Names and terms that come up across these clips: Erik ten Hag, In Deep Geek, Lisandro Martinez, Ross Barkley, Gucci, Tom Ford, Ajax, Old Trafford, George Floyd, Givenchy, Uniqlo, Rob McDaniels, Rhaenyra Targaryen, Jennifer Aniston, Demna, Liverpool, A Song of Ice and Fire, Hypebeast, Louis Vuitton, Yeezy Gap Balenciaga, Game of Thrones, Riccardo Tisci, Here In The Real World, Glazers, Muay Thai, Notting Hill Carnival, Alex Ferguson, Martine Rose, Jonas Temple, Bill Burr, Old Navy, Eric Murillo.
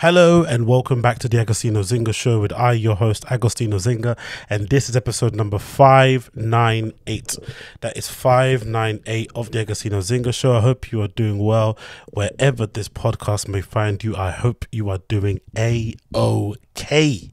Hello and welcome back to the Agostinho Zinga Show with I, your host, Agostinho Zinga, and this is episode number 598. That is 598 of the Agostinho Zinga Show. I hope you are doing well wherever this podcast may find you. I hope you are doing A-OK.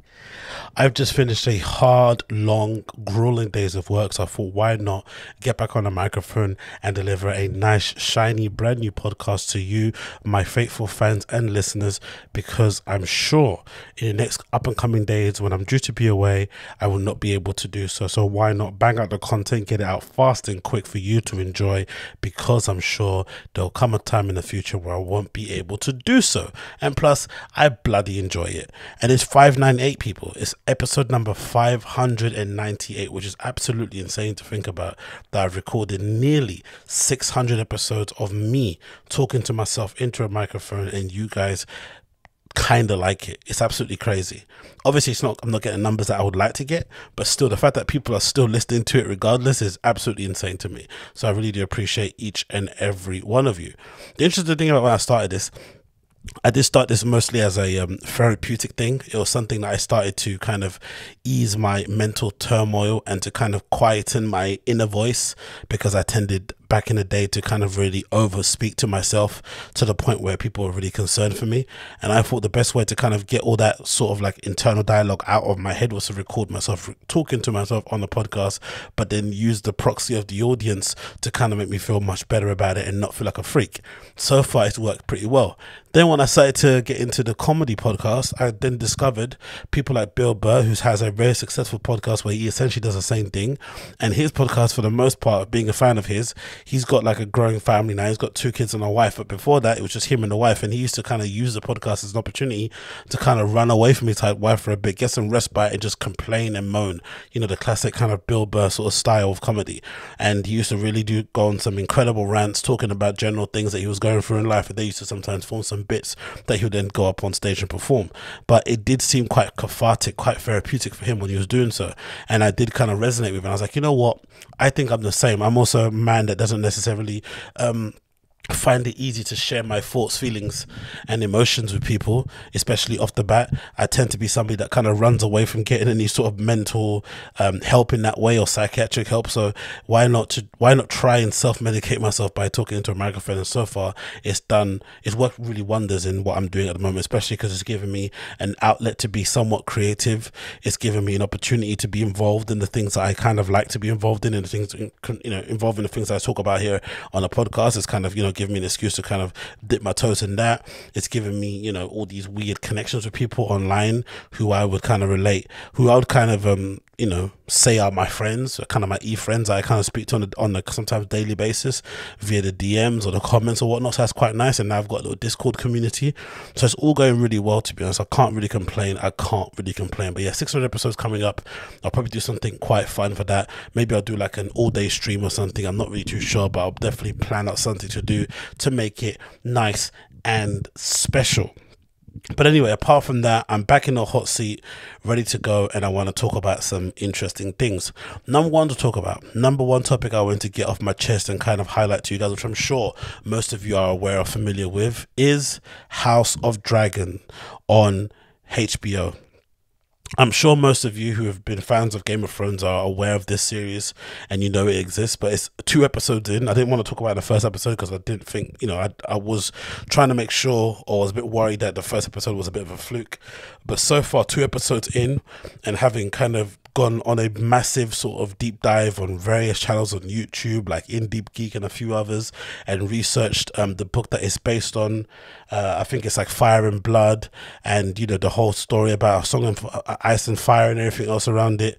I've just finished a hard, long, grueling days of work, so I thought, why not get back on a microphone and deliver a nice, shiny, brand new podcast to you, my faithful fans and listeners, because I'm sure in the next up-and-coming days when I'm due to be away, I will not be able to do so. So why not bang out the content, get it out fast and quick for you to enjoy, because I'm sure there'll come a time in the future where I won't be able to do so. And plus, I bloody enjoy it. And it's 598, people. It's episode number 598, which is absolutely insane to think about, that I've recorded nearly 600 episodes of me talking to myself into a microphone, and you guys kind of like it. It's absolutely crazy. Obviously, it's not, I'm not getting numbers that I would like to get, but still, the fact that people are still listening to it regardless is absolutely insane to me. So I really do appreciate each and every one of you. The interesting thing about when I started this, I did start this mostly as a therapeutic thing. It was something that I started to kind of ease my mental turmoil and to kind of quieten my inner voice, because I tended back in the day to kind of really over speak to myself to the point where people were really concerned for me. And I thought the best way to kind of get all that sort of like internal dialogue out of my head was to record myself talking to myself on the podcast, but then use the proxy of the audience to kind of make me feel much better about it and not feel like a freak. So far, it's worked pretty well. Then when I started to get into the comedy podcast, I then discovered people like Bill Burr, who has a very successful podcast where he essentially does the same thing. And his podcast, for the most part, being a fan of his, he's got like a growing family now. He's got two kids and a wife, but before that it was just him and the wife, and he used to kind of use the podcast as an opportunity to kind of run away from his wife for a bit, get some respite, and just complain and moan, you know, the classic kind of Bill Burr sort of style of comedy. And he used to really do go on some incredible rants talking about general things that he was going through in life, and they used to sometimes form some bits that he would then go up on stage and perform. But it did seem quite cathartic, quite therapeutic for him when he was doing so, and I did kind of resonate with him. I was like, you know what, I think I'm the same. I'm also a man that doesn't necessarily find it easy to share my thoughts, feelings and emotions with people, especially off the bat. I tend to be somebody that kind of runs away from getting any sort of mental help in that way, or psychiatric help. So why not try and self-medicate myself by talking into a microphone? And so far it's worked really wonders in what I'm doing at the moment, especially because it's given me an outlet to be somewhat creative. It's given me an opportunity to be involved in the things that I kind of like to be involved in, and the things, you know, involving the things that I talk about here on a podcast. It's kind of, you know, give me an excuse to kind of dip my toes in that. It's given me, you know, all these weird connections with people online who I would kind of relate, who I would kind of you know, say are my friends, kind of my e-friends I kind of speak to on a sometimes daily basis via the DMs or the comments or whatnot. So that's quite nice. And now I've got a little Discord community, so it's all going really well, to be honest. I can't really complain. But yeah, 600 episodes coming up. I'll probably do something quite fun for that. Maybe I'll do like an all-day stream or something. I'm not really too sure, but I'll definitely plan out something to do to make it nice and special. But anyway, apart from that, I'm back in the hot seat, ready to go, and I want to talk about some interesting things. Number one topic I want to get off my chest and kind of highlight to you guys, which I'm sure most of you are aware or familiar with, is House of Dragon on HBO. I'm sure most of you who have been fans of Game of Thrones are aware of this series, and you know it exists, but it's 2 episodes in. I didn't want to talk about the first episode because I didn't think, you know, I was trying to make sure, or was a bit worried that the first episode was a bit of a fluke. But so far, 2 episodes in, and having kind of gone on a massive sort of deep dive on various channels on YouTube, like In Deep Geek and a few others, and researched the book that it's based on. I think it's like Fire and Blood, and, you know, the whole story about A Song of Ice and Fire and everything else around it.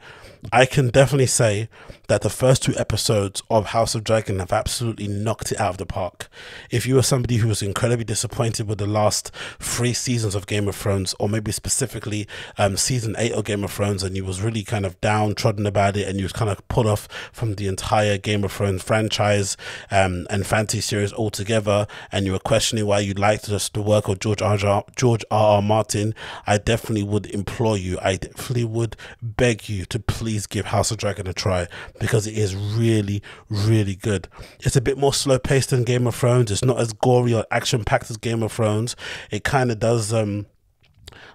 I can definitely say that the first 2 episodes of House of Dragon have absolutely knocked it out of the park. If you were somebody who was incredibly disappointed with the last 3 seasons of Game of Thrones, or maybe specifically season 8 of Game of Thrones, and you was really kind of downtrodden about it, and you was kind of put off from the entire Game of Thrones franchise and fantasy series altogether, and you were questioning why you liked just the work of George R.R. Martin, I definitely would implore you, I definitely would beg you to please give House of Dragon a try, because it is really, really good. It's a bit more slow paced than Game of Thrones. It's not as gory or action packed as Game of Thrones. It kind of does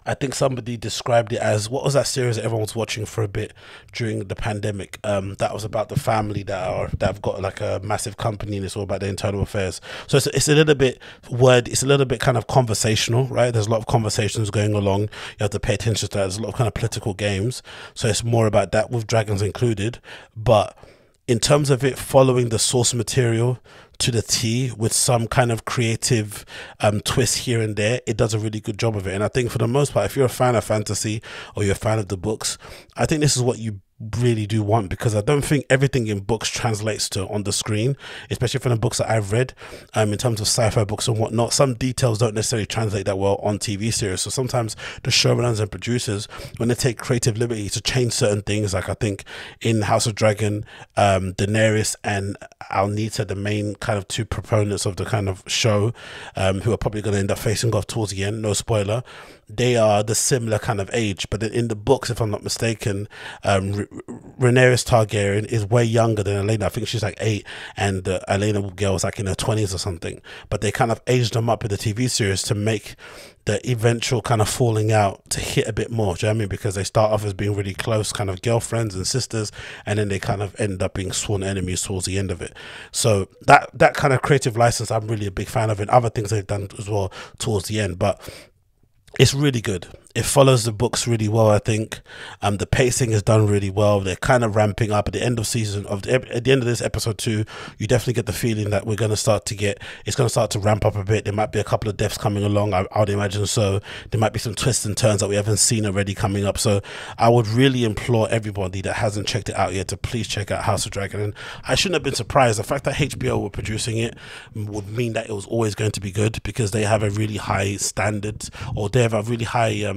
I think somebody described it as, what was that series that everyone was watching for a bit during the pandemic? That was about the family that have got like a massive company and it's all about their internal affairs. So it's a little bit word, it's a little bit kind of conversational, right? There's a lot of conversations going along. You have to pay attention to that. There's a lot of kind of political games. So it's more about that, with dragons included. But in terms of it following the source material to the T with some kind of creative twist here and there, it does a really good job of it. And I think for the most part, if you're a fan of fantasy or you're a fan of the books, I think this is what you really do want, because I don't think everything in books translates to on the screen, especially from the books that I've read. In terms of sci-fi books and whatnot, some details don't necessarily translate that well on TV series. So sometimes the showrunners and producers, when they take creative liberty to change certain things, like I think in House of Dragon, Daenerys and Alnita, the main kind of two proponents of the kind of show, who are probably going to end up facing off towards the end, no spoiler, they are the similar kind of age. But in the books, if I'm not mistaken, Rhaenyra Targaryen is way younger than Elena. I think she's like 8, and the Elena girl was like in her 20s or something. But they kind of aged them up in the TV series to make the eventual kind of falling out to hit a bit more. Do you know what I mean? Because they start off as being really close kind of girlfriends and sisters, and then they kind of end up being sworn enemies towards the end of it. So that kind of creative license, I'm really a big fan of, and other things they've done as well towards the end. But it's really good. It follows the books really well, I think. The pacing is done really well. They're kind of ramping up at the end of at the end of this episode 2. You definitely get the feeling that we're going to start to get, it's going to start to ramp up a bit. There might be a couple of deaths coming along. I would imagine so. There might be some twists and turns that we haven't seen already coming up. So I would really implore everybody that hasn't checked it out yet to please check out House of Dragon. And I shouldn't have been surprised. The fact that HBO were producing it would mean that it was always going to be good, because they have a really high standard, or they have a really high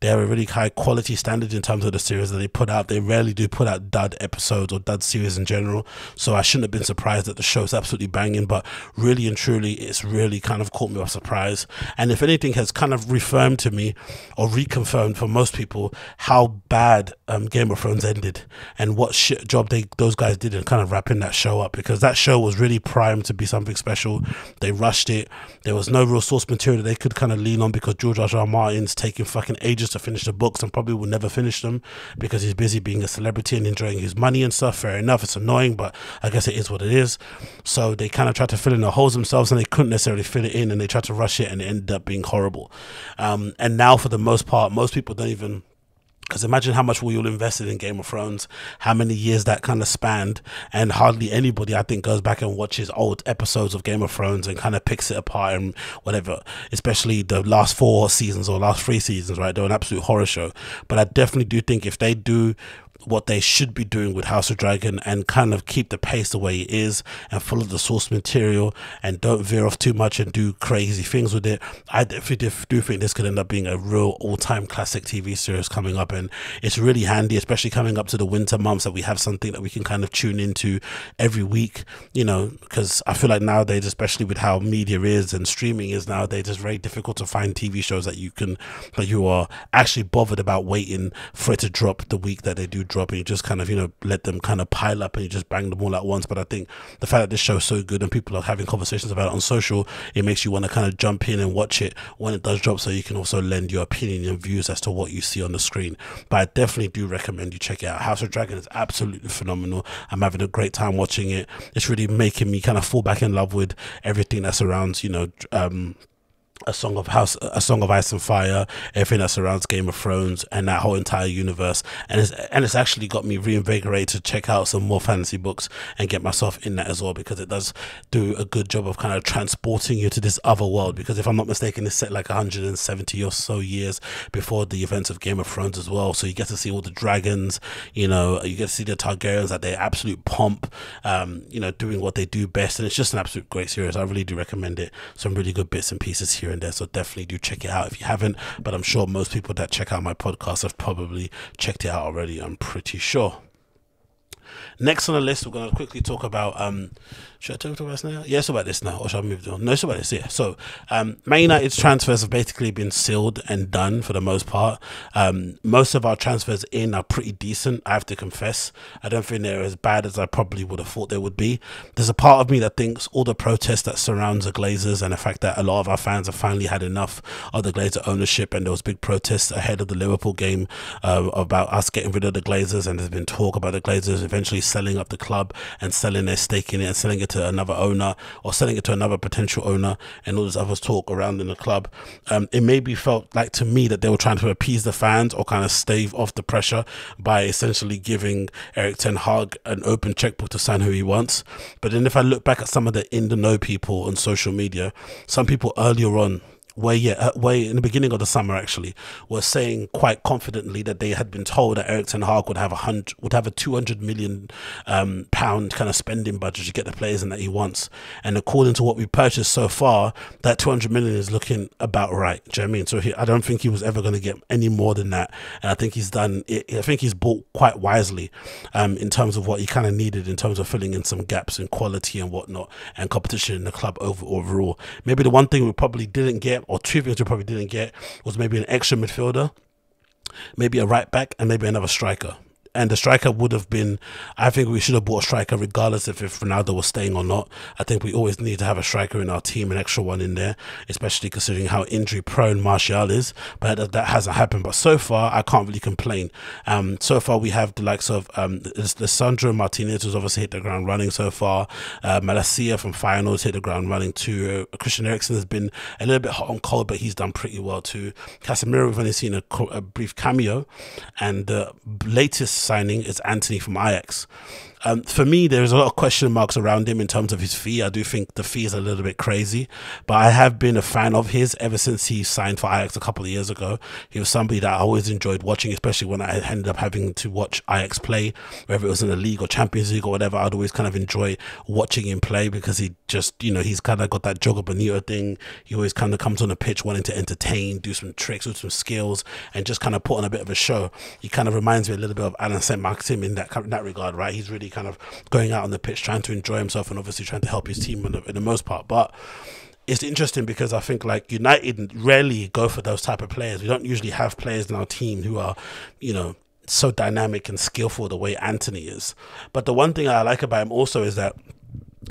they have a really high quality standard in terms of the series that they put out. They rarely do put out dud episodes or dud series in general, so I shouldn't have been surprised that the show's absolutely banging. But really and truly, it's really kind of caught me by surprise, and if anything has kind of reaffirmed to me, or reconfirmed for most people, how bad Game of Thrones ended and what shit job those guys did in kind of wrapping that show up, because that show was really primed to be something special. They rushed it. There was no real source material that they could kind of lean on, because George R. R. Martin's taking fucking ages to finish the books, and probably will never finish them because he's busy being a celebrity and enjoying his money and stuff. Fair enough, it's annoying, but I guess it is what it is. So they kind of tried to fill in the holes themselves, and they couldn't necessarily fill it in, and they tried to rush it, and it ended up being horrible. And now for the most part, most people don't even, because imagine how much we all invested in Game of Thrones, how many years that kind of spanned, and hardly anybody, I think, goes back and watches old episodes of Game of Thrones and kind of picks it apart and whatever, especially the last 4 seasons or last 3 seasons, right? They're an absolute horror show. But I definitely do think if they do what they should be doing with House of Dragon and kind of keep the pace the way it is and follow the source material and don't veer off too much and do crazy things with it, I definitely do think this could end up being a real all-time classic TV series coming up. And it's really handy, especially coming up to the winter months, that we have something that we can kind of tune into every week, you know, because I feel like nowadays, especially with how media is and streaming is nowadays, it's very difficult to find TV shows that you are actually bothered about waiting for it to drop the week that they do drop, and you just kind of, you know, let them kind of pile up and you just bang them all at once. But I think the fact that this show is so good and people are having conversations about it on social, it makes you want to kind of jump in and watch it when it does drop, so you can also lend your opinion and views as to what you see on the screen. But I definitely do recommend you check it out. House of Dragon is absolutely phenomenal. I'm having a great time watching it. It's really making me kind of fall back in love with everything that surrounds, you know, A Song of Ice and Fire, everything that surrounds Game of Thrones and that whole entire universe. And it's actually got me reinvigorated to check out some more fantasy books and get myself in that as well, because it does do a good job of kind of transporting you to this other world. Because if I'm not mistaken, it's set like 170 or so years before the events of Game of Thrones as well. So you get to see all the dragons, you know, you get to see the Targaryens at their absolute pomp, you know, doing what they do best. And it's just an absolute great series. I really do recommend it. Some really good bits and pieces here and there, so definitely do check it out if you haven't. But I'm sure most people that check out my podcast have probably checked it out already, I'm pretty sure. Next on the list, we're going to quickly talk about Should I talk about this now? Yeah, it's about this now, or should I move on? No, it's about this, yeah. So, Man United's transfers have basically been sealed and done for the most part. Most of our transfers in are pretty decent, I have to confess. I don't think they're as bad as I probably would have thought they would be. There's a part of me that thinks all the protest that surrounds the Glazers and the fact that a lot of our fans have finally had enough of the Glazer ownership, and there was big protests ahead of the Liverpool game about us getting rid of the Glazers, and there's been talk about the Glazers eventually selling up the club and selling their stake in it and selling it to another owner or selling it to another potential owner, and all this other talk around in the club. It maybe felt like to me that they were trying to appease the fans or kind of stave off the pressure by essentially giving Erik ten Hag an open checkbook to sign who he wants. But then if I look back at some of the in the know people on social media, some people earlier on, way in the beginning of the summer actually, were saying quite confidently that they had been told that Erik ten Hag would have a 200 million pound kind of spending budget to get the players in that he wants, and according to what we purchased so far, that 200 million is looking about right. Do you know what I mean? So I don't think he was ever going to get any more than that, and I think he's done it. I think he's bought quite wisely in terms of what he kind of needed in terms of filling in some gaps in quality and whatnot and competition in the club overall. Maybe the one thing we probably didn't get, or two things we probably didn't get, was maybe an extra midfielder, maybe a right back, and maybe another striker. And the striker would have been, I think we should have bought a striker regardless if Ronaldo was staying or not. I think we always need to have a striker in our team, an extra one in there, especially considering how injury prone Martial is. But that hasn't happened. But so far, I can't really complain. So far, we have the likes of Lisandro Martinez, who's obviously hit the ground running so far. Malacia from Feyenoord's hit the ground running too. Christian Eriksen has been a little bit hot and cold, but he's done pretty well too. Casemiro, we've only seen a brief cameo. And the latest signing is Antony from Ajax. For me, there's a lot of question marks around him in terms of his fee. I do think the fee is a little bit crazy, but I have been a fan of his ever since he signed for Ajax a couple of years ago. He was somebody that I always enjoyed watching, especially when I ended up having to watch Ajax play, whether it was in the league or Champions League or whatever. I'd always kind of enjoy watching him play because he just, you know, he's kind of got that Jogo Bonito thing. He always kind of comes on the pitch wanting to entertain, do some tricks, do some skills, and just kind of put on a bit of a show. He kind of reminds me a little bit of Alain Saint-Maximin in that regard, right? He's really kind of going out on the pitch, trying to enjoy himself, and obviously trying to help his team in the most part. But it's interesting because I think like United rarely go for those type of players. We don't usually have players in our team who are, you know, so dynamic and skillful the way Antony is. But the one thing I like about him also is that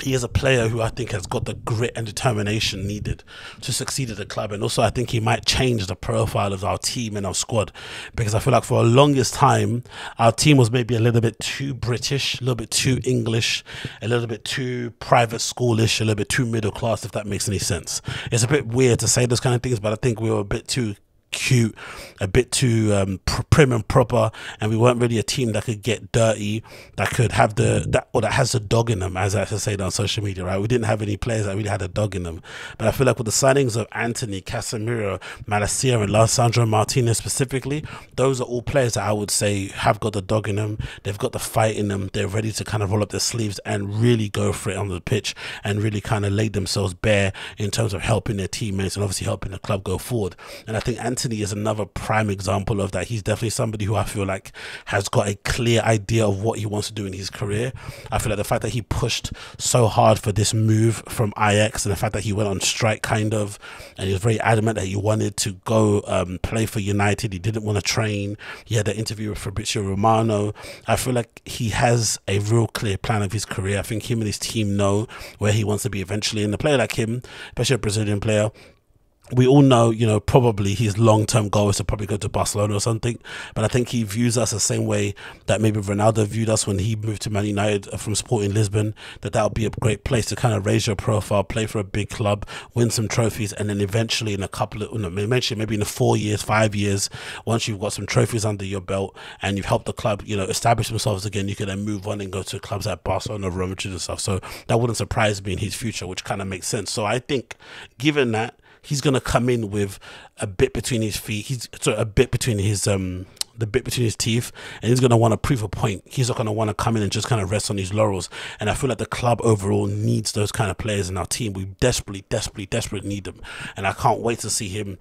he is a player who I think has got the grit and determination needed to succeed at the club. And also I think he might change the profile of our team and our squad, because I feel like for the longest time our team was maybe a little bit too British, a little bit too English, a little bit too private schoolish, a little bit too middle class, if that makes any sense. It's a bit weird to say those kind of things, but I think we were a bit too cute, a bit too prim and proper, and we weren't really a team that could get dirty, that could have that has a dog in them, as I say on social media, right? We didn't have any players that really had a dog in them. But I feel like with the signings of Antony, Casemiro, Malacia, and Lisandro Martinez specifically, those are all players that I would say have got the dog in them. They've got the fight in them. They're ready to kind of roll up their sleeves and really go for it on the pitch and really kind of lay themselves bare in terms of helping their teammates and obviously helping the club go forward. And I think Antony is another prime example of that. He's definitely somebody who I feel like has got a clear idea of what he wants to do in his career. I feel like the fact that he pushed so hard for this move from Ajax, and the fact that he went on strike kind of, and he was very adamant that he wanted to go play for United. He didn't want to train. He had the interview with Fabrizio Romano. I feel like he has a real clear plan of his career. I think him and his team know where he wants to be eventually. And a player like him, especially a Brazilian player, we all know, you know, probably his long-term goal is to probably go to Barcelona or something. But I think he views us the same way that maybe Ronaldo viewed us when he moved to Man United from Sporting Lisbon, that would be a great place to kind of raise your profile, play for a big club, win some trophies, and then eventually maybe in the 4 years, 5 years, once you've got some trophies under your belt and you've helped the club, you know, establish themselves again, you can then move on and go to clubs like Barcelona, Real Madrid and stuff. So that wouldn't surprise me in his future, which kind of makes sense. So I think given that, he's going to come in with a bit between his feet. He's a bit between his the bit between his teeth, and he's going to want to prove a point. He's not going to want to come in and just kind of rest on his laurels. And I feel like the club overall needs those kind of players in our team. We desperately need them. And I can't wait to see him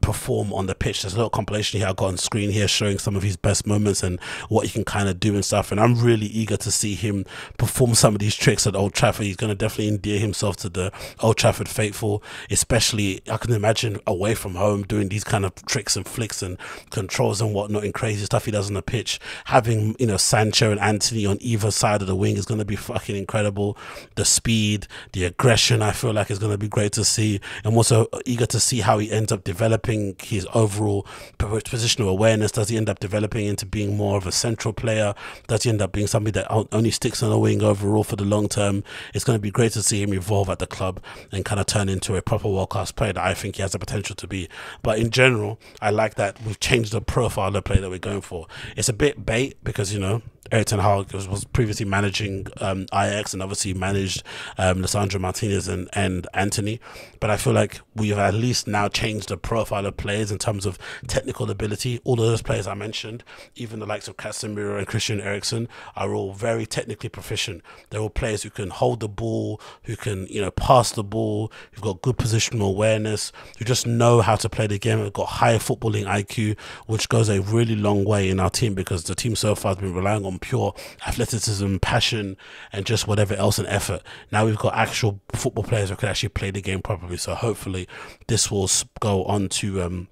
perform on the pitch. There's a little compilation here I got on screen here showing some of his best moments and what he can kind of do and stuff. And I'm really eager to see him perform some of these tricks at Old Trafford. He's going to definitely endear himself to the Old Trafford faithful, especially I can imagine away from home, doing these kind of tricks and flicks and controls and whatnot and crazy stuff he does on the pitch. Having, you know, Sancho and Antony on either side of the wing is going to be fucking incredible. The speed, the aggression, I feel like is going to be great to see. I'm also eager to see how he ends up developing his overall positional awareness. Does he end up developing into being more of a central player? Does he end up being somebody that only sticks on the wing overall for the long term? It's going to be great to see him evolve at the club and kind of turn into a proper world-class player that I think he has the potential to be. But in general, I like that we've changed the profile of the player that we're going for. It's a bit bait because, you know, Erik ten Hag was previously managing Ajax and obviously managed Lisandro Martinez and Antony. But I feel like we've at least now changed the profile of players in terms of technical ability. All of those players I mentioned, even the likes of Casemiro and Christian Eriksen, are all very technically proficient. They're all players who can hold the ball, who can, you know, pass the ball, who've got good positional awareness, who just know how to play the game, have got high footballing IQ, which goes a really long way in our team because the team so far has been relying on pure athleticism, passion, and just whatever else, and effort. Now we've got actual football players who can actually play the game properly. So hopefully this will go on to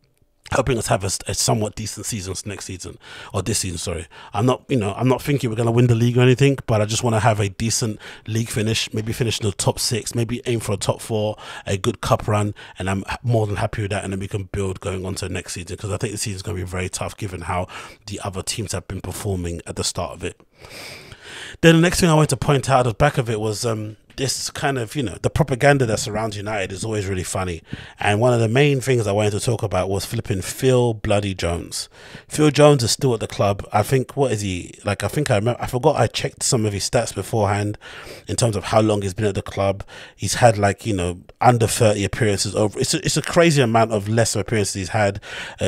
helping us have a somewhat decent season next season, or this season, sorry. I'm not thinking we're going to win the league or anything, but I just want to have a decent league finish, maybe finish in the top 6, maybe aim for a top 4, a good cup run, and I'm more than happy with that. And then we can build going on to next season, because I think the season's going to be very tough given how the other teams have been performing at the start of it. Then the next thing I wanted to point out at the back of it was this kind of, you know, the propaganda that surrounds United is always really funny. And one of the main things I wanted to talk about was flipping Phil bloody Jones. Phil Jones is still at the club. I think, what is he? Like, I think I remember, I forgot I checked some of his stats beforehand in terms of how long he's been at the club. He's had, like, you know, under 30 appearances. Over. It's a crazy amount of lesser appearances he's had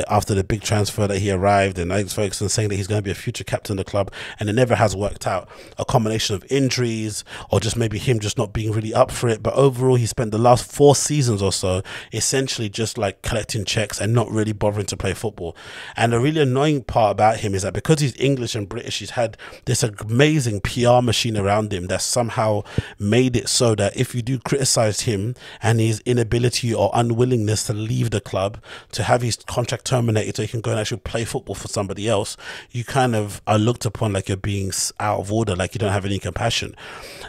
after the big transfer that he arrived. And Alex Ferguson saying that he's going to be a future captain of the club, and it never has worked out. A combination of injuries, or just maybe him just not being really up for it. But overall, he spent the last 4 seasons or so essentially just like collecting checks and not really bothering to play football. And the really annoying part about him is that because he's English and British, he's had this amazing PR machine around him that somehow made it so that if you do criticize him and his inability or unwillingness to leave the club, to have his contract terminated so he can go and actually play football for somebody else, you kind of are looked upon like you're being out of order, like you don't have any compassion.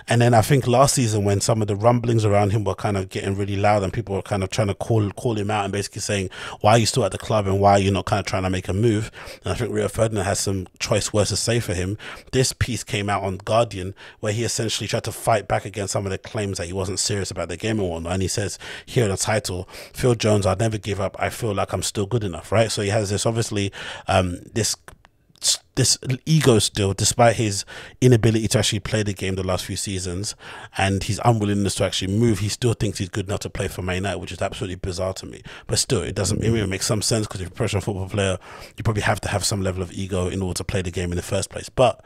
And then I think last season, when some of the rumblings around him were kind of getting really loud and people were kind of trying to call him out and basically saying, why are you still at the club and why are you not kind of trying to make a move? And I think Rio Ferdinand has some choice words to say for him. This piece came out on Guardian where he essentially tried to fight back against some of the claims that he wasn't serious about the game and whatnot. And he says here in the title, Phil Jones, I'd never give up. I feel like I'm still good enough, right? So he has this, obviously, this ego still, despite his inability to actually play the game the last few seasons and his unwillingness to actually move. He still thinks he's good enough to play for Man United, which is absolutely bizarre to me. But still, it really makes some sense, because if you're a professional football player, you probably have to have some level of ego in order to play the game in the first place. But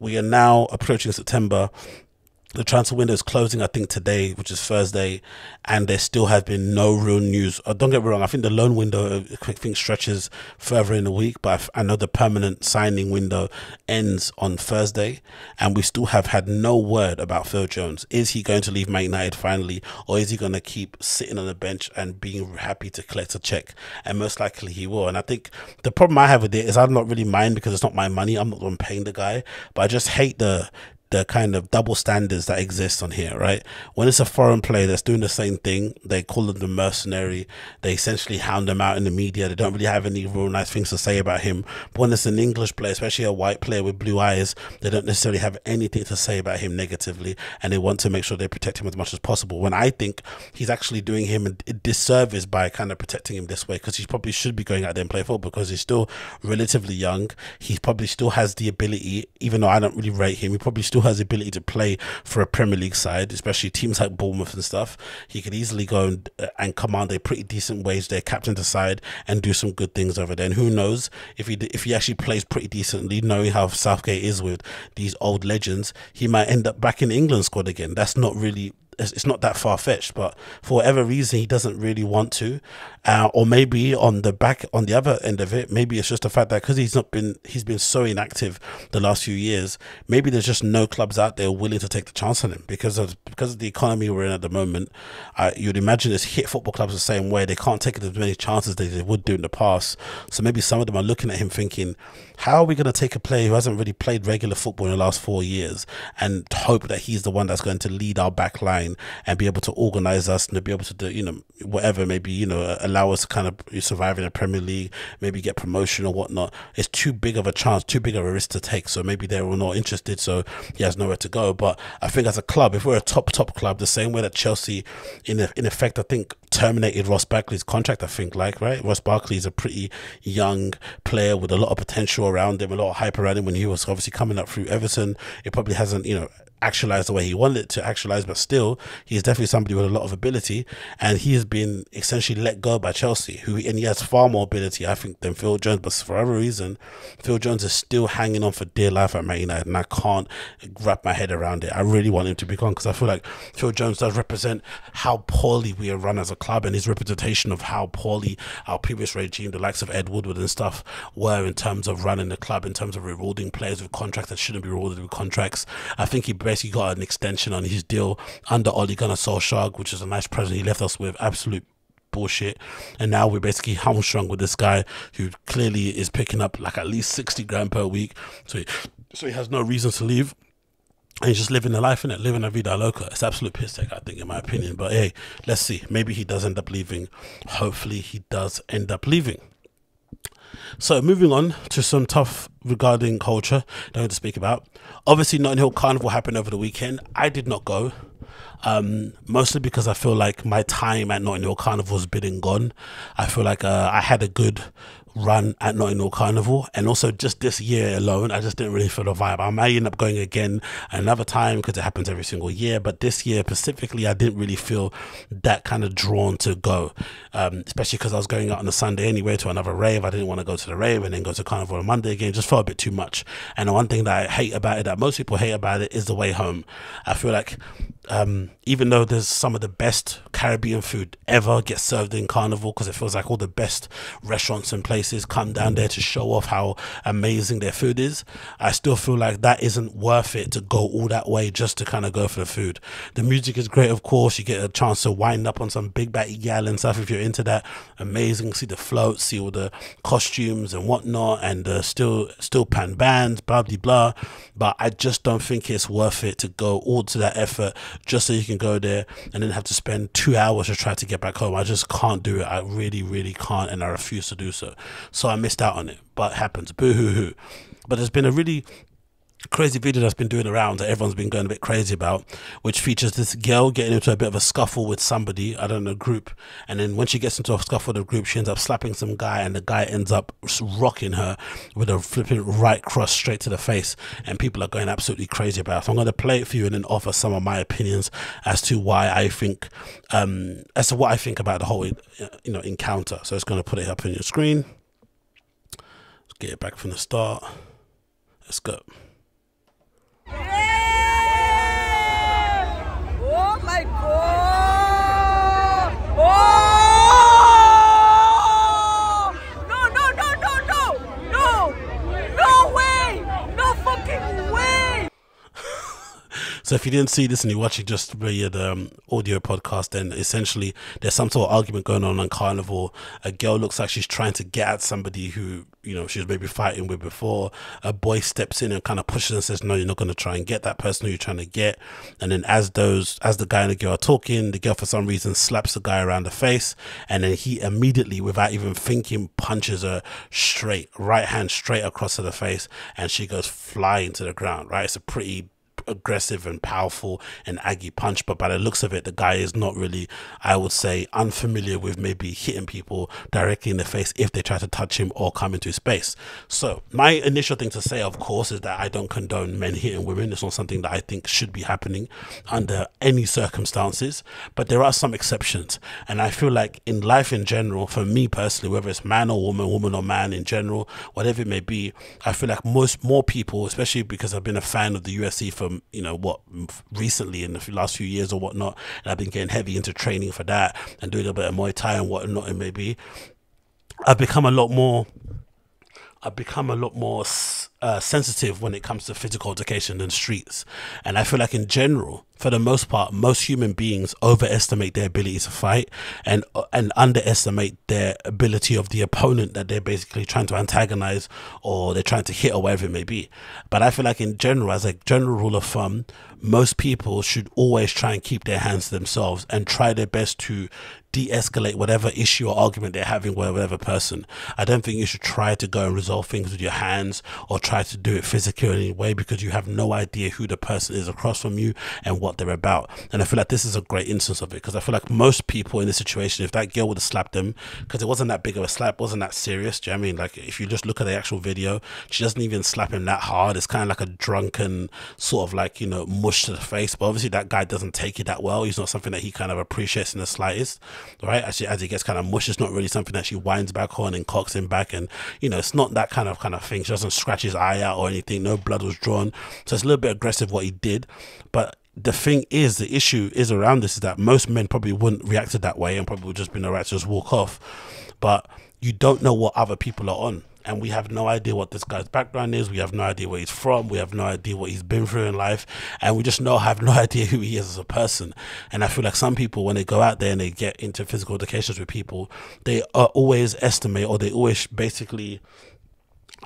we are now approaching September. The transfer window is closing, I think, today, which is Thursday, and there still has been no real news. Don't get me wrong, I think the loan window, I think, stretches further in the week, but I know the permanent signing window ends on Thursday, and we still have had no word about Phil Jones. Is he going to leave Man United finally, or is he going to keep sitting on the bench and being happy to collect a check? And most likely he will. And I think the problem I have with it is I'm not really mine, because it's not my money. I'm not the one paying the guy, but I just hate the kind of double standards that exist on here, right? When it's a foreign player that's doing the same thing, they call him the mercenary. They essentially hound him out in the media. They don't really have any real nice things to say about him. But when it's an English player, especially a white player with blue eyes, they don't necessarily have anything to say about him negatively, and they want to make sure they protect him as much as possible, when I think he's actually doing him a disservice by kind of protecting him this way, because he probably should be going out there and play football, because he's still relatively young. He probably still has the ability, even though I don't really rate him, he probably still still has the ability to play for a Premier League side, especially teams like Bournemouth and stuff. He could easily go and command a pretty decent wage there, captain the side, and do some good things over there. And who knows, if he actually plays pretty decently, knowing how Southgate is with these old legends, he might end up back in the England squad again. That's not really, it's not that far-fetched, but for whatever reason he doesn't really want to, or maybe on the other end of it, maybe it's just the fact that because he's been so inactive the last few years, maybe there's just no clubs out there willing to take the chance on him because of the economy we're in at the moment. You'd imagine it's hit football clubs the same way. They can't take as many chances as they would do in the past, so maybe some of them are looking at him thinking, how are we going to take a player who hasn't really played regular football in the last 4 years and hope that he's the one that's going to lead our back line and be able to organize us and be able to do, you know, whatever, maybe, you know, allow us to kind of survive in the Premier League, maybe get promotion or whatnot. It's too big of a chance, too big of a risk to take, so maybe they're not interested, so he has nowhere to go. But I think as a club, if we're a top club, the same way that Chelsea in effect, I think, terminated Ross Barkley's contract, I think, like, right, Ross Barkley is a pretty young player with a lot of potential around him, a lot of hype around him when he was obviously coming up through Everton. It probably hasn't, you know, actualized the way he wanted it to actualize, but still he's definitely somebody with a lot of ability, and he has been essentially let go by Chelsea, and he has far more ability, I think, than Phil Jones. But for whatever reason, Phil Jones is still hanging on for dear life at Man United, and I can't wrap my head around it. I really want him to be gone because I feel like Phil Jones does represent how poorly we are run as a club, and his representation of how poorly our previous regime, the likes of Ed Woodward and stuff, were in terms of running the club, in terms of rewarding players with contracts that shouldn't be rewarded with contracts. I think he basically got an extension on his deal under Ole Gunnar Solskjaer, which is a nice present he left us with. Absolute bullshit. And now we're basically hamstrung with this guy who clearly is picking up like at least 60 grand per week, so he has no reason to leave. And he's just living the life, innit? Living a vida loca. It's absolute piss take, I think, in my opinion. But hey, let's see. Maybe he does end up leaving. Hopefully he does end up leaving. So moving on to some tough regarding culture that we have to speak about. Obviously Notting Hill Carnival happened over the weekend. I did not go, mostly because I feel like my time at Notting Hill Carnival has been and gone. I feel like I had a good run at Notting Hill Carnival, and also just this year alone I just didn't really feel the vibe. I might end up going again another time because it happens every single year, but this year specifically I didn't really feel that kind of drawn to go, especially because I was going out on a Sunday anyway to another rave. I didn't want to go to the rave and then go to Carnival on Monday again. It just felt a bit too much. And the one thing that I hate about it, that most people hate about it, is the way home. I feel like even though there's some of the best Caribbean food ever gets served in Carnival, because it feels like all the best restaurants and places come down there to show off how amazing their food is, I still feel like that isn't worth it to go all that way just to kind of go for the food. The music is great, of course. You get a chance to wind up on some big batty gal and stuff if you're into that. Amazing. See the floats, see all the costumes and whatnot, and still pan bands, blah blah blah. But I just don't think it's worth it to go all to that effort just so you can go there and then have to spend 2 hours to try to get back home. I just can't do it. I really, really can't, and I refuse to do so. So I missed out on it, but it happens. Boo-hoo-hoo. But there's been a really crazy video that's been doing around that everyone's been going a bit crazy about, which features this girl getting into a bit of a scuffle with somebody, I don't know, group, and then when she gets into a scuffle with a group, she ends up slapping some guy, and the guy ends up rocking her with a flipping right cross straight to the face, and people are going absolutely crazy about it. So I'm going to play it for you and then offer some of my opinions as to why I think as to what I think about the whole, you know, encounter. So it's going to put it up on your screen. Let's get it back from the start. Let's go. Yeah! Oh my God! Oh! No, no, no, no, no, no, no way, no fucking way. So if you didn't see this and you're watching just via the audio podcast, then essentially there's some sort of argument going on Carnival. A girl looks like she's trying to get at somebody who, you know, she was maybe fighting with before. A boy steps in and kind of pushes and says, no, you're not going to try and get that person who you're trying to get. And then as the guy and the girl are talking, the girl for some reason slaps the guy around the face, and then he immediately, without even thinking, punches her straight, right hand straight across to the face, and she goes flying to the ground. Right, it's a pretty aggressive and powerful and Aggie punch, but by the looks of it, the guy is not really, I would say, unfamiliar with maybe hitting people directly in the face if they try to touch him or come into space. So my initial thing to say, of course, is that I don't condone men hitting women. It's not something that I think should be happening under any circumstances, but there are some exceptions. And I feel like in life in general, for me personally, whether it's man or woman, woman or man in general, whatever it may be, I feel like more people, especially because I've been a fan of the UFC from, you know, what, recently in the last few years or whatnot, and I've been getting heavy into training for that and doing a bit of Muay Thai and whatnot it may be, I've become a lot more sensitive when it comes to physical altercation in streets. And I feel like in general, for the most part, most human beings overestimate their ability to fight and underestimate their ability of the opponent that they're basically trying to antagonize or they're trying to hit or whatever it may be. But I feel like in general, as a general rule of thumb, most people should always try and keep their hands to themselves and try their best to de-escalate whatever issue or argument they're having with whatever person. I don't think you should try to go and resolve things with your hands or try to do it physically in any way, because you have no idea who the person is across from you and what they're about. And I feel like this is a great instance of it, because I feel like most people in this situation, if that girl would have slapped them, because it wasn't that big of a slap, wasn't that serious, do you know what I mean? Like, if you just look at the actual video, she doesn't even slap him that hard. It's kind of like a drunken sort of, like, you know, mush to the face. But obviously that guy doesn't take it that well. He's not something that he kind of appreciates in the slightest, right? Actually, as he gets kind of mushed, it's not really something that she winds back on and cocks him back, and, you know, it's not that kind of thing. She doesn't scratch his eye out or anything. No blood was drawn, so it's a little bit aggressive what he did. But the thing is, the issue is around this is that most men probably wouldn't react to that way and probably would just be alright to just walk off. But you don't know what other people are on, and we have no idea what this guy's background is. We have no idea where he's from. We have no idea what he's been through in life, and we just have no idea who he is as a person. And I feel like some people, when they go out there and they get into physical altercations with people, they always estimate, or they always basically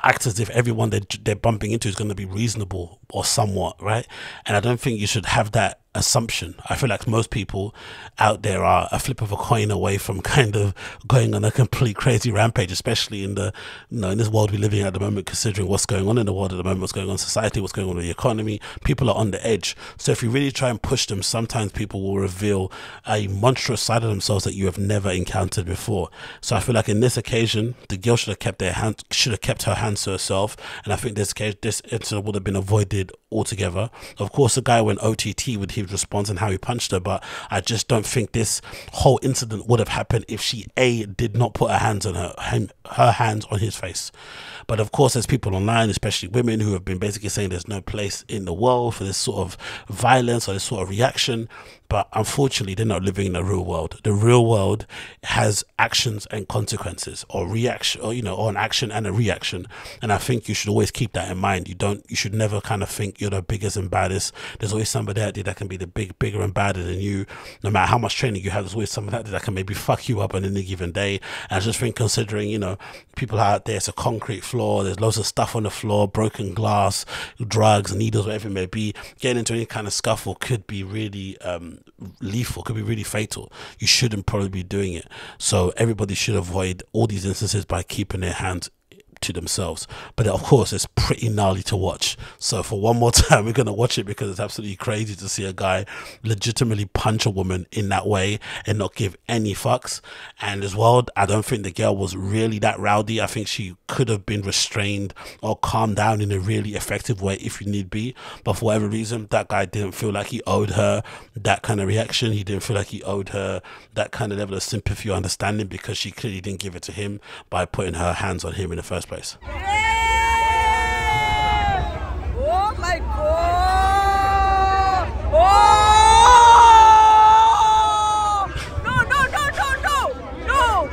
act as if everyone they're bumping into is going to be reasonable or somewhat, right? And I don't think you should have that assumption. I feel like most people out there are a flip of a coin away from kind of going on a complete crazy rampage, especially in the, you know, in this world we're living in at the moment, considering what's going on in the world at the moment, what's going on in society, what's going on in the economy. People are on the edge. So if you really try and push them, sometimes people will reveal a monstrous side of themselves that you have never encountered before. So I feel like in this occasion, the girl should have kept her hands to herself, and I think this incident would have been avoided altogether. Of course, the guy went OTT with his response and how he punched her, but I just don't think this whole incident would have happened if she did not put her hands on her hands on his face. But of course, there's people online, especially women, who have been basically saying there's no place in the world for this sort of violence or this sort of reaction. But unfortunately, they're not living in the real world. The real world has actions and consequences, or reaction, or, you know, or an action and a reaction. And I think you should always keep that in mind. You should never kind of think you're the biggest and baddest. There's always somebody out there that can be the bigger and badder than you. No matter how much training you have, there's always somebody out there that can maybe fuck you up on any given day. And I just think, considering, you know, people out there, it's a concrete floor, there's loads of stuff on the floor, broken glass, drugs, needles, whatever it may be, getting into any kind of scuffle could be really lethal, could be really fatal. You shouldn't probably be doing it. So everybody should avoid all these instances by keeping their hands to themselves. But of course, it's pretty gnarly to watch, so for one more time we're gonna watch it, because it's absolutely crazy to see a guy legitimately punch a woman in that way and not give any fucks. And as well, I don't think the girl was really that rowdy. I think she could have been restrained or calmed down in a really effective way if you need be, but for whatever reason, that guy didn't feel like he owed her that kind of reaction. He didn't feel like he owed her that kind of level of sympathy or understanding, because she clearly didn't give it to him by putting her hands on him in the first place. Yeah! Oh my God! Oh! No!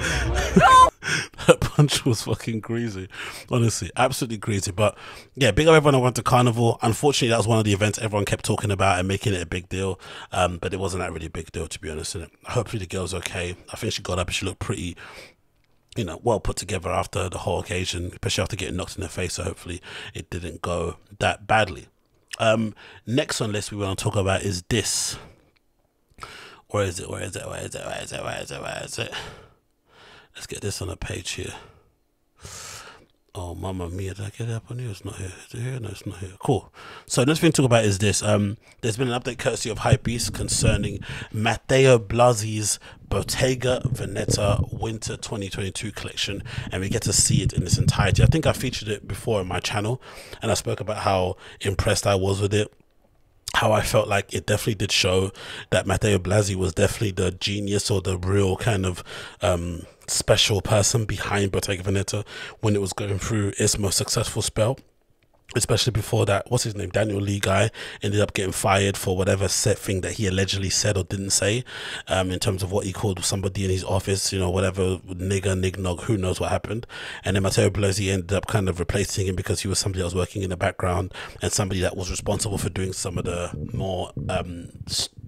That punch was fucking greasy, honestly, absolutely greasy. But yeah, big up everyone that went to Carnival. Unfortunately, that was one of the events everyone kept talking about and making it a big deal, but it wasn't that really a big deal, to be honest. And hopefully the girl's okay. I think she got up and she looked pretty, you know, well put together after the whole occasion, especially after getting knocked in the face. So hopefully it didn't go that badly. Next on the list we want to talk about is this. Where is it? Let's get this on a page here. Oh, Mamma Mia, did I get it up on here? It's not here. Is it here? No, it's not here. Cool. So the next thing to talk about is this. There's been an update courtesy of Hypebeast concerning Matthieu Blazy's Bottega Veneta Winter 2022 collection, and we get to see it in its entirety. I think I featured it before on my channel, and I spoke about how impressed I was with it. How I felt like it definitely did show that Matthieu Blazy was definitely the genius or the real kind of special person behind Bottega Veneta when it was going through its most successful spell, especially before that, what's his name, Daniel Lee guy ended up getting fired for whatever set thing that he allegedly said or didn't say, in terms of what he called somebody in his office, you know, whatever, nigger, nignog, who knows what happened. And then Matthieu Blazy ended up kind of replacing him because he was somebody that was working in the background and somebody that was responsible for doing some of the more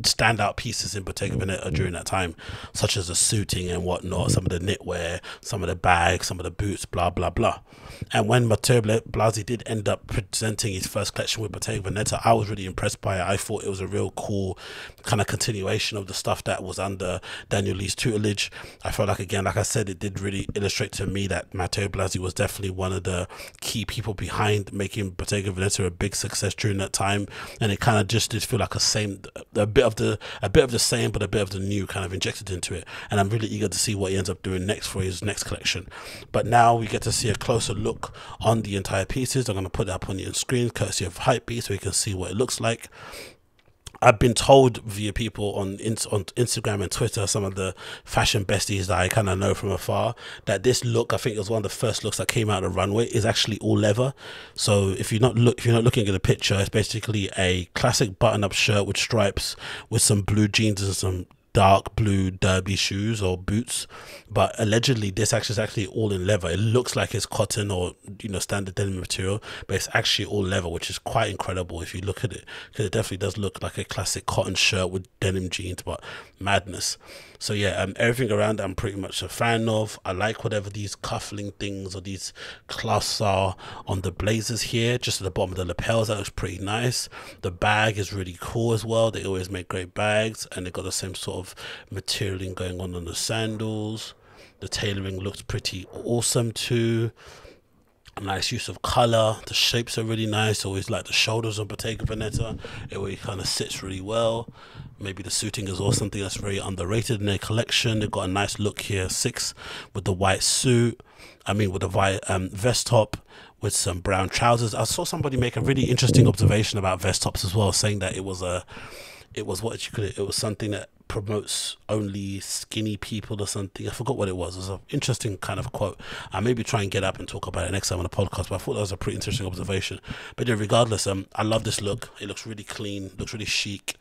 standout pieces in Bottega Veneta during that time, such as the suiting and whatnot, some of the knitwear, some of the bags, some of the boots, blah blah blah. And when Matthieu Blazy did end up presenting his first collection with Bottega Veneta, I was really impressed by it. I thought it was a real cool kind of continuation of the stuff that was under Daniel Lee's tutelage. I felt like, again, like I said, it did really illustrate to me that Matthieu Blazy was definitely one of the key people behind making Bottega Veneta a big success during that time, and it kind of just did feel like a bit of the same but a bit of the new kind of injected into it. And I'm really eager to see what he ends up doing next for his next collection. But now we get to see a closer look on the entire pieces. I'm going to put that up on your screen courtesy of Hypebeast so you can see what it looks like. I've been told via people on Instagram and Twitter, some of the fashion besties that I kind of know from afar, that this look, I think it was one of the first looks that came out of the runway, is actually all leather. So if you're not looking at the picture, it's basically a classic button-up shirt with stripes, with some blue jeans and some dark blue derby shoes or boots. But allegedly this actually is actually all in leather. It looks like it's cotton or, you know, standard denim material, but it's actually all leather, which is quite incredible if you look at it, because it definitely does look like a classic cotton shirt with denim jeans, but madness. So yeah, everything around I'm pretty much a fan of. I like whatever these cuffling things or these clasps are on the blazers here, just at the bottom of the lapels. That looks pretty nice. The bag is really cool as well. They always make great bags, and they've got the same sort of materialing going on the sandals. The tailoring looks pretty awesome too. Nice use of color. The shapes are really nice. Always like the shoulders on Bottega Veneta, it really kind of sits really well. Maybe the suiting is also something that's very underrated in their collection. They've got a nice look here, 6, with the white suit, with the white vest top, with some brown trousers. I saw somebody make a really interesting observation about vest tops as well, saying that it was something that promotes only skinny people or something. I forgot what it was. It was an interesting kind of quote. I maybe try and get up and talk about it next time on the podcast, but I thought that was a pretty interesting observation. But yeah, regardless, I love this look. It looks really clean, looks really chic.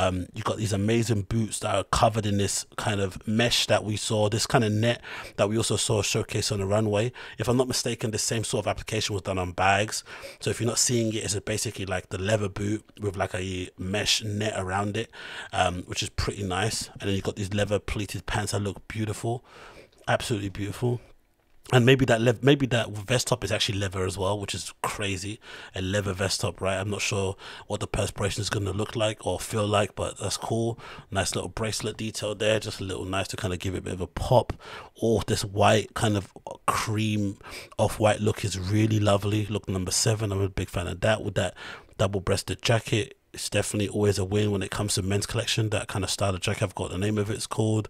You've got these amazing boots that are covered in this kind of mesh that we saw, this kind of net that we also saw showcase on the runway. If I'm not mistaken, this same sort of application was done on bags. So if you're not seeing it, it's basically like the leather boot with like a mesh net around it, which is pretty nice. And then you've got these leather pleated pants that look beautiful, absolutely beautiful. And maybe that vest top is actually leather as well, which is crazy. A leather vest top, right? I'm not sure what the perspiration is going to look like or feel like, but that's cool. Nice little bracelet detail there, just a little nice to kind of give it a bit of a pop. Or this white kind of cream off-white look is really lovely. Look number 7, I'm a big fan of that. With that double-breasted jacket, it's definitely always a win when it comes to men's collection, that kind of style of jacket. I've got the name of it, it's called.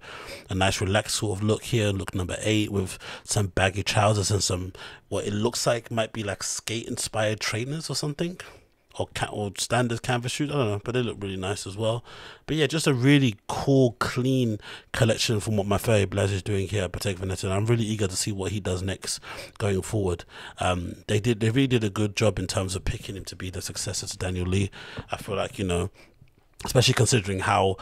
A nice relaxed sort of look here, look number 8, with some baggy trousers and some what it looks like might be like skate inspired trainers or something, or standard canvas shoes, I don't know, but they look really nice as well. But yeah, just a really cool, clean collection from what Matthieu Blazy is doing here at Bottega Veneta, and I'm really eager to see what he does next going forward. They really did a good job in terms of picking him to be the successor to Daniel Lee. I feel like, you know, especially considering how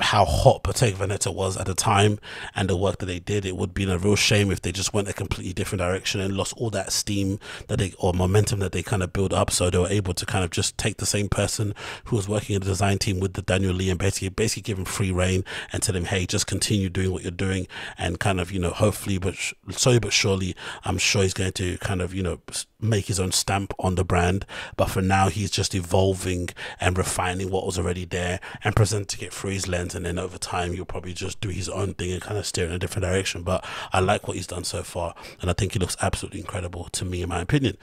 hot Bottega Veneta was at the time and the work that they did, it would be a real shame if they just went a completely different direction and lost all that steam that they, or momentum that they kind of built up. So they were able to kind of just take the same person who was working in the design team with the Daniel Lee and basically give him free reign and tell him, hey, just continue doing what you're doing, and kind of, you know, hopefully, but slowly but surely, I'm sure he's going to kind of, you know, make his own stamp on the brand. But for now, he's just evolving and refining what was already there and presenting it through his lens brands, and then over time he'll probably just do his own thing and kind of steer in a different direction. But I like what he's done so far, and I think he looks absolutely incredible to me, in my opinion.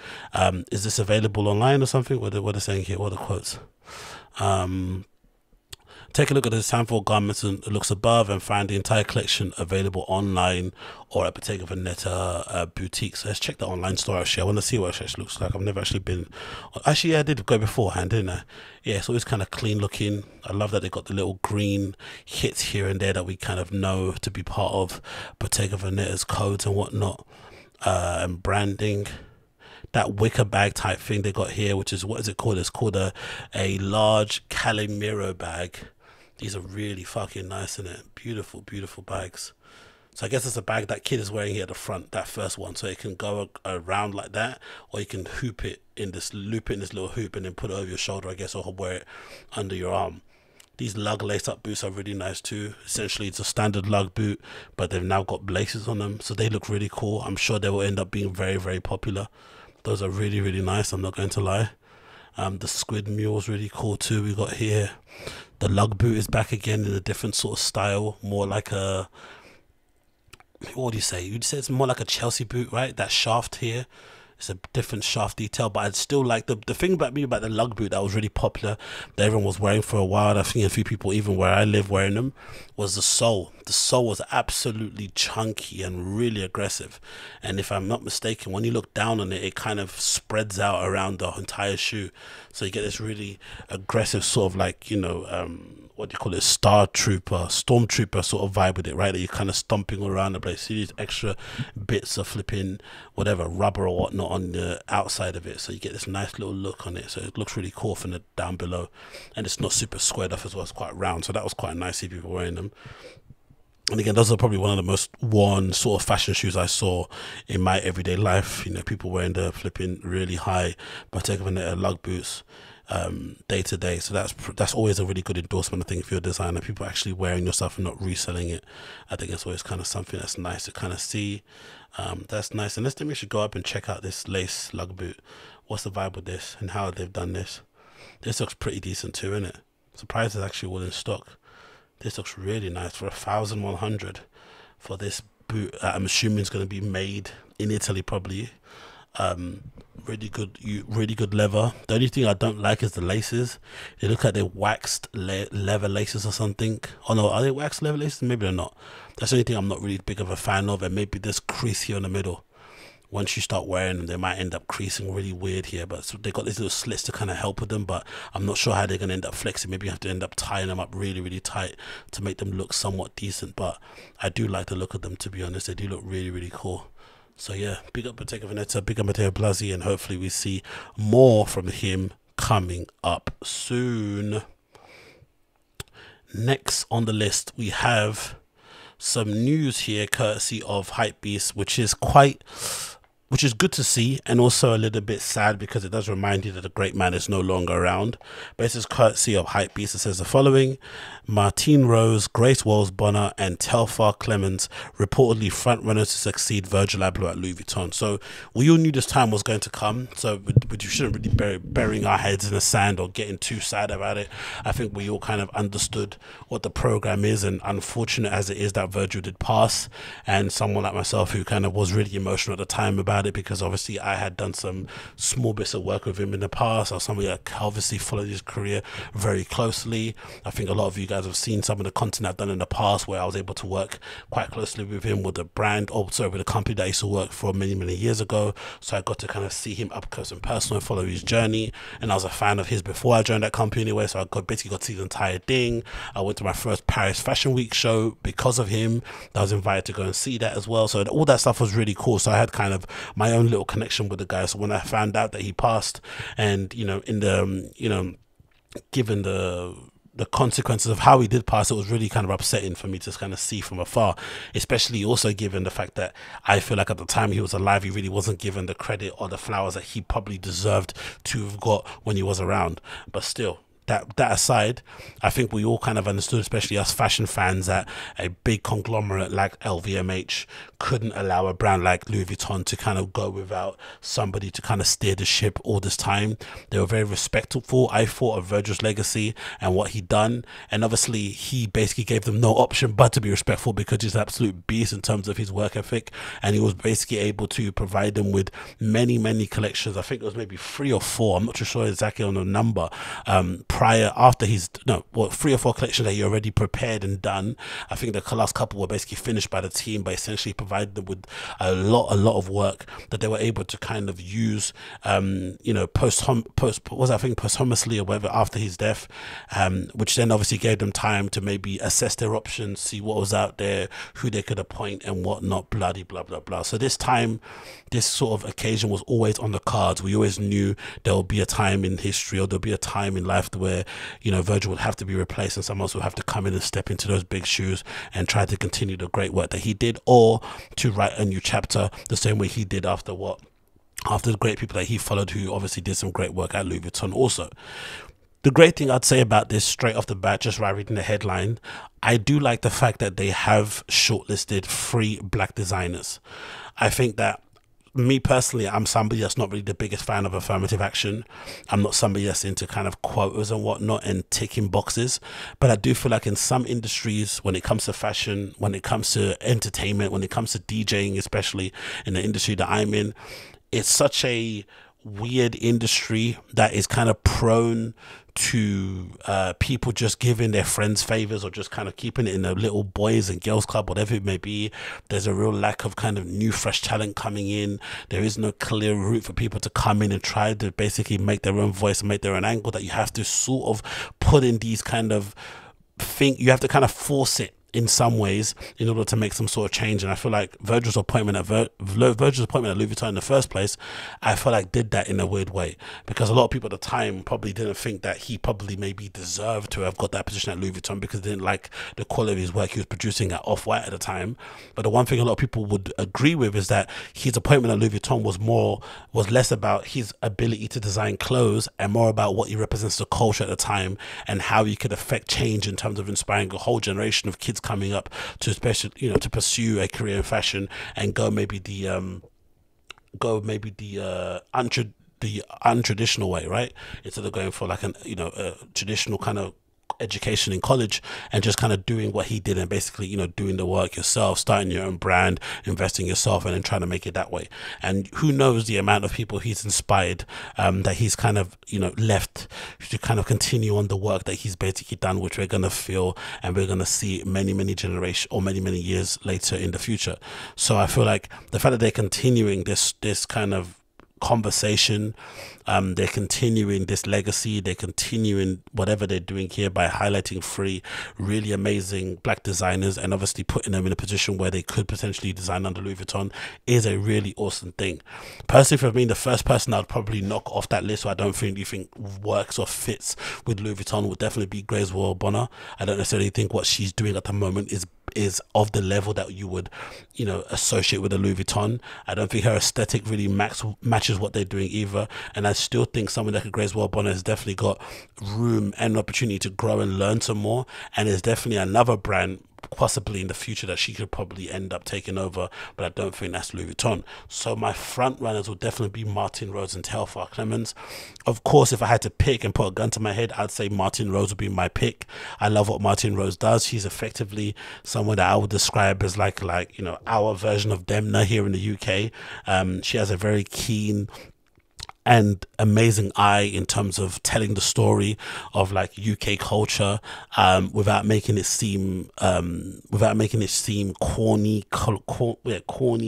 Is this available online or something? What are they saying here? What are the quotes? Take a look at the sample garments and looks above and find the entire collection available online or at Bottega Veneta boutique. So let's check the online store actually. I want to see what it actually looks like. I've never actually been. Actually, yeah, I did go beforehand, didn't I? Yeah, it's always kind of clean looking. I love that they got the little green hits here and there that we kind of know to be part of Bottega Veneta's codes and whatnot, and branding. That wicker bag type thing they got here, which is, what is it called? It's called a large Casemiro bag. These are really fucking nice, isn't it? Beautiful, beautiful bags. So I guess it's a bag that kid is wearing here at the front, that first one. So it can go around like that, or you can hoop it in this, loop it in this little hoop, and then put it over your shoulder, I guess, or wear it under your arm. These lug lace-up boots are really nice too. Essentially, it's a standard lug boot, but they've now got laces on them, so they look really cool. I'm sure they will end up being very, very popular. Those are really, really nice, I'm not going to lie. The squid mule is really cool too. We got here the lug boot is back again in a different sort of style, more like a, what do you say, you'd say it's more like a Chelsea boot, right? That shaft here, it's a different shaft detail, but I'd still like the thing about me about the lug boot that was really popular that everyone was wearing for a while, and I think a few people even where I live wearing them, was the sole. The sole was absolutely chunky and really aggressive, and if I'm not mistaken, when you look down on it, it kind of spreads out around the entire shoe, so you get this really aggressive sort of, like, you know, what do you call it, stormtrooper sort of vibe with it, right? That you're kind of stomping all around the place. See these extra bits of flipping whatever rubber or whatnot on the outside of it, so you get this nice little look on it. So it looks really cool from the down below, and it's not super squared off as well, it's quite round, so that was quite nice to see people wearing them. And again, those are probably one of the most worn sort of fashion shoes I saw in my everyday life, you know, people wearing the flipping really high Bottega Veneta lug boots day to day. So that's always a really good endorsement, I think, if you're a designer, people actually wearing your stuff and not reselling it. I think it's always kind of something that's nice to kind of see. That's nice, and let's think we should go up and check out this lace lug boot. What's the vibe with this and how they've done this? This looks pretty decent too, isn't it? Surprised it's actually all in stock. This looks really nice for $1,100 for this boot. I'm assuming it's going to be made in Italy probably. Really good leather. The only thing I don't like is the laces. They look like they waxed leather laces or something. Oh no, are they waxed leather laces? Maybe they're not. That's the only thing I'm not really big of a fan of. And maybe this crease here in the middle, once you start wearing them, they might end up creasing really weird here, but so they got these little slits to kind of help with them, but I'm not sure how they're going to end up flexing. Maybe you have to end up tying them up really, really tight to make them look somewhat decent, but I do like the look of them, to be honest. They do look really, really cool. So yeah, big up Bottega Veneta, big up Matthieu Blazy, and hopefully we see more from him coming up soon. Next on the list, we have some news here courtesy of Hypebeast, which is good to see, and also a little bit sad because it does remind you that the great man is no longer around. But this is courtesy of Hypebeast. It says the following: Martine Rose, Grace Wales Bonner, and Telfar Clemens reportedly frontrunners to succeed Virgil Abloh at Louis Vuitton. So we all knew this time was going to come, so we shouldn't really burying our heads in the sand or getting too sad about it. I think we all kind of understood what the program is, and unfortunate as it is that Virgil did pass, and someone like myself who kind of was really emotional at the time about it, because obviously I had done some small bits of work with him in the past, or somebody that obviously followed his career very closely. I think a lot of you guys have seen some of the content I've done in the past where I was able to work quite closely with him with the brand, also with a company that I used to work for many, many years ago. So I got to kind of see him up close and personal and follow his journey, and I was a fan of his before I joined that company anyway, so I basically got to see the entire thing. I went to my first Paris Fashion Week show because of him. I was invited to go and see that as well, so all that stuff was really cool. So I had kind of my own little connection with the guy. So when I found out that he passed, and you know, in the given the consequences of how he did pass, it was really kind of upsetting for me to kind of see from afar, especially also given the fact that I feel like at the time he was alive, he really wasn't given the credit or the flowers that he probably deserved to have got when he was around. But still, that aside, I think we all kind of understood, especially us fashion fans, that a big conglomerate like LVMH couldn't allow a brand like Louis Vuitton to kind of go without somebody to kind of steer the ship all this time. They were very respectful. I thought of Virgil's legacy and what he'd done, and obviously he basically gave them no option but to be respectful because he's an absolute beast in terms of his work ethic, and he was basically able to provide them with many collections. I think it was maybe 3 or 4, I'm not too sure exactly on the number, prior after his, no, well, 3 or 4 collections that he already prepared and done. I think the last couple were basically finished by the team, but essentially provided them with a lot of work that they were able to kind of use, you know, posthumously or whatever after his death, which then obviously gave them time to maybe assess their options, see what was out there, who they could appoint and whatnot, bloody blah blah blah. So this time, this sort of occasion was always on the cards. We always knew there'll be a time in history, or there'll be a time in life where, you know, Virgil would have to be replaced and someone else would have to come in and step into those big shoes and try to continue the great work that he did, or to write a new chapter the same way he did after what, after the great people that he followed, who obviously did some great work at Louis Vuitton also. The great thing I'd say about this straight off the bat, just right reading the headline, I do like the fact that they have shortlisted 3 black designers. I think that, me personally, I'm somebody that's not really the biggest fan of affirmative action. I'm not somebody that's into kind of quotas and whatnot and ticking boxes, but I do feel like in some industries, when it comes to fashion, when it comes to entertainment, when it comes to DJing, especially in the industry that I'm in, it's such a weird industry that is kind of prone to people just giving their friends favors, or just kind of keeping it in a little boys and girls club, whatever it may be. There's a real lack of kind of new fresh talent coming in. There is no clear route for people to come in and try to basically make their own voice and make their own angle, that you have to sort of put in these kind of thing, you have to kind of force it in some ways in order to make some sort of change. And I feel like Virgil's appointment at Louis Vuitton in the first place, I feel like did that in a weird way, because a lot of people at the time probably didn't think that he probably maybe deserved to have got that position at Louis Vuitton, because they didn't like the quality of his work he was producing at Off-White at the time. But the one thing a lot of people would agree with is that his appointment at Louis Vuitton was less about his ability to design clothes and more about what he represents the culture at the time, and how he could affect change in terms of inspiring a whole generation of kids coming up to, especially, you know, to pursue a career in fashion and go maybe the untraditional way, right, instead of going for like an, you know, a traditional kind of education in college, and just kind of doing what he did and basically, you know, doing the work yourself, starting your own brand, investing yourself, and then trying to make it that way. And who knows the amount of people he's inspired, that he's kind of, you know, left to kind of continue on the work that he's basically done, which we're gonna feel and we're gonna see many generations or many years later in the future. So I feel like the fact that they're continuing this kind of conversation, they're continuing this legacy, they're continuing whatever they're doing here by highlighting 3 really amazing black designers and obviously putting them in a position where they could potentially design under Louis Vuitton is a really awesome thing. Personally, for me, the first person I'd probably knock off that list, who I don't really think works or fits with Louis Vuitton, would definitely be Grace Wales Bonner. I don't necessarily think what she's doing at the moment is of the level that you would, you know, associate with a Louis Vuitton. I don't think her aesthetic really matches what they're doing either, and I still think someone like a Grace Wales Bonner has definitely got room and opportunity to grow and learn some more, and there's definitely another brand possibly in the future that she could probably end up taking over, but I don't think that's Louis Vuitton. So my front runners will definitely be Martine Rose and Telfar Clemens. Of course, if I had to pick and put a gun to my head, I'd say Martine Rose would be my pick. I love what Martine Rose does. She's effectively someone that I would describe as like, you know, our version of Demna here in the UK. She has a very keen and amazing eye in terms of telling the story of like UK culture, without making it seem corny,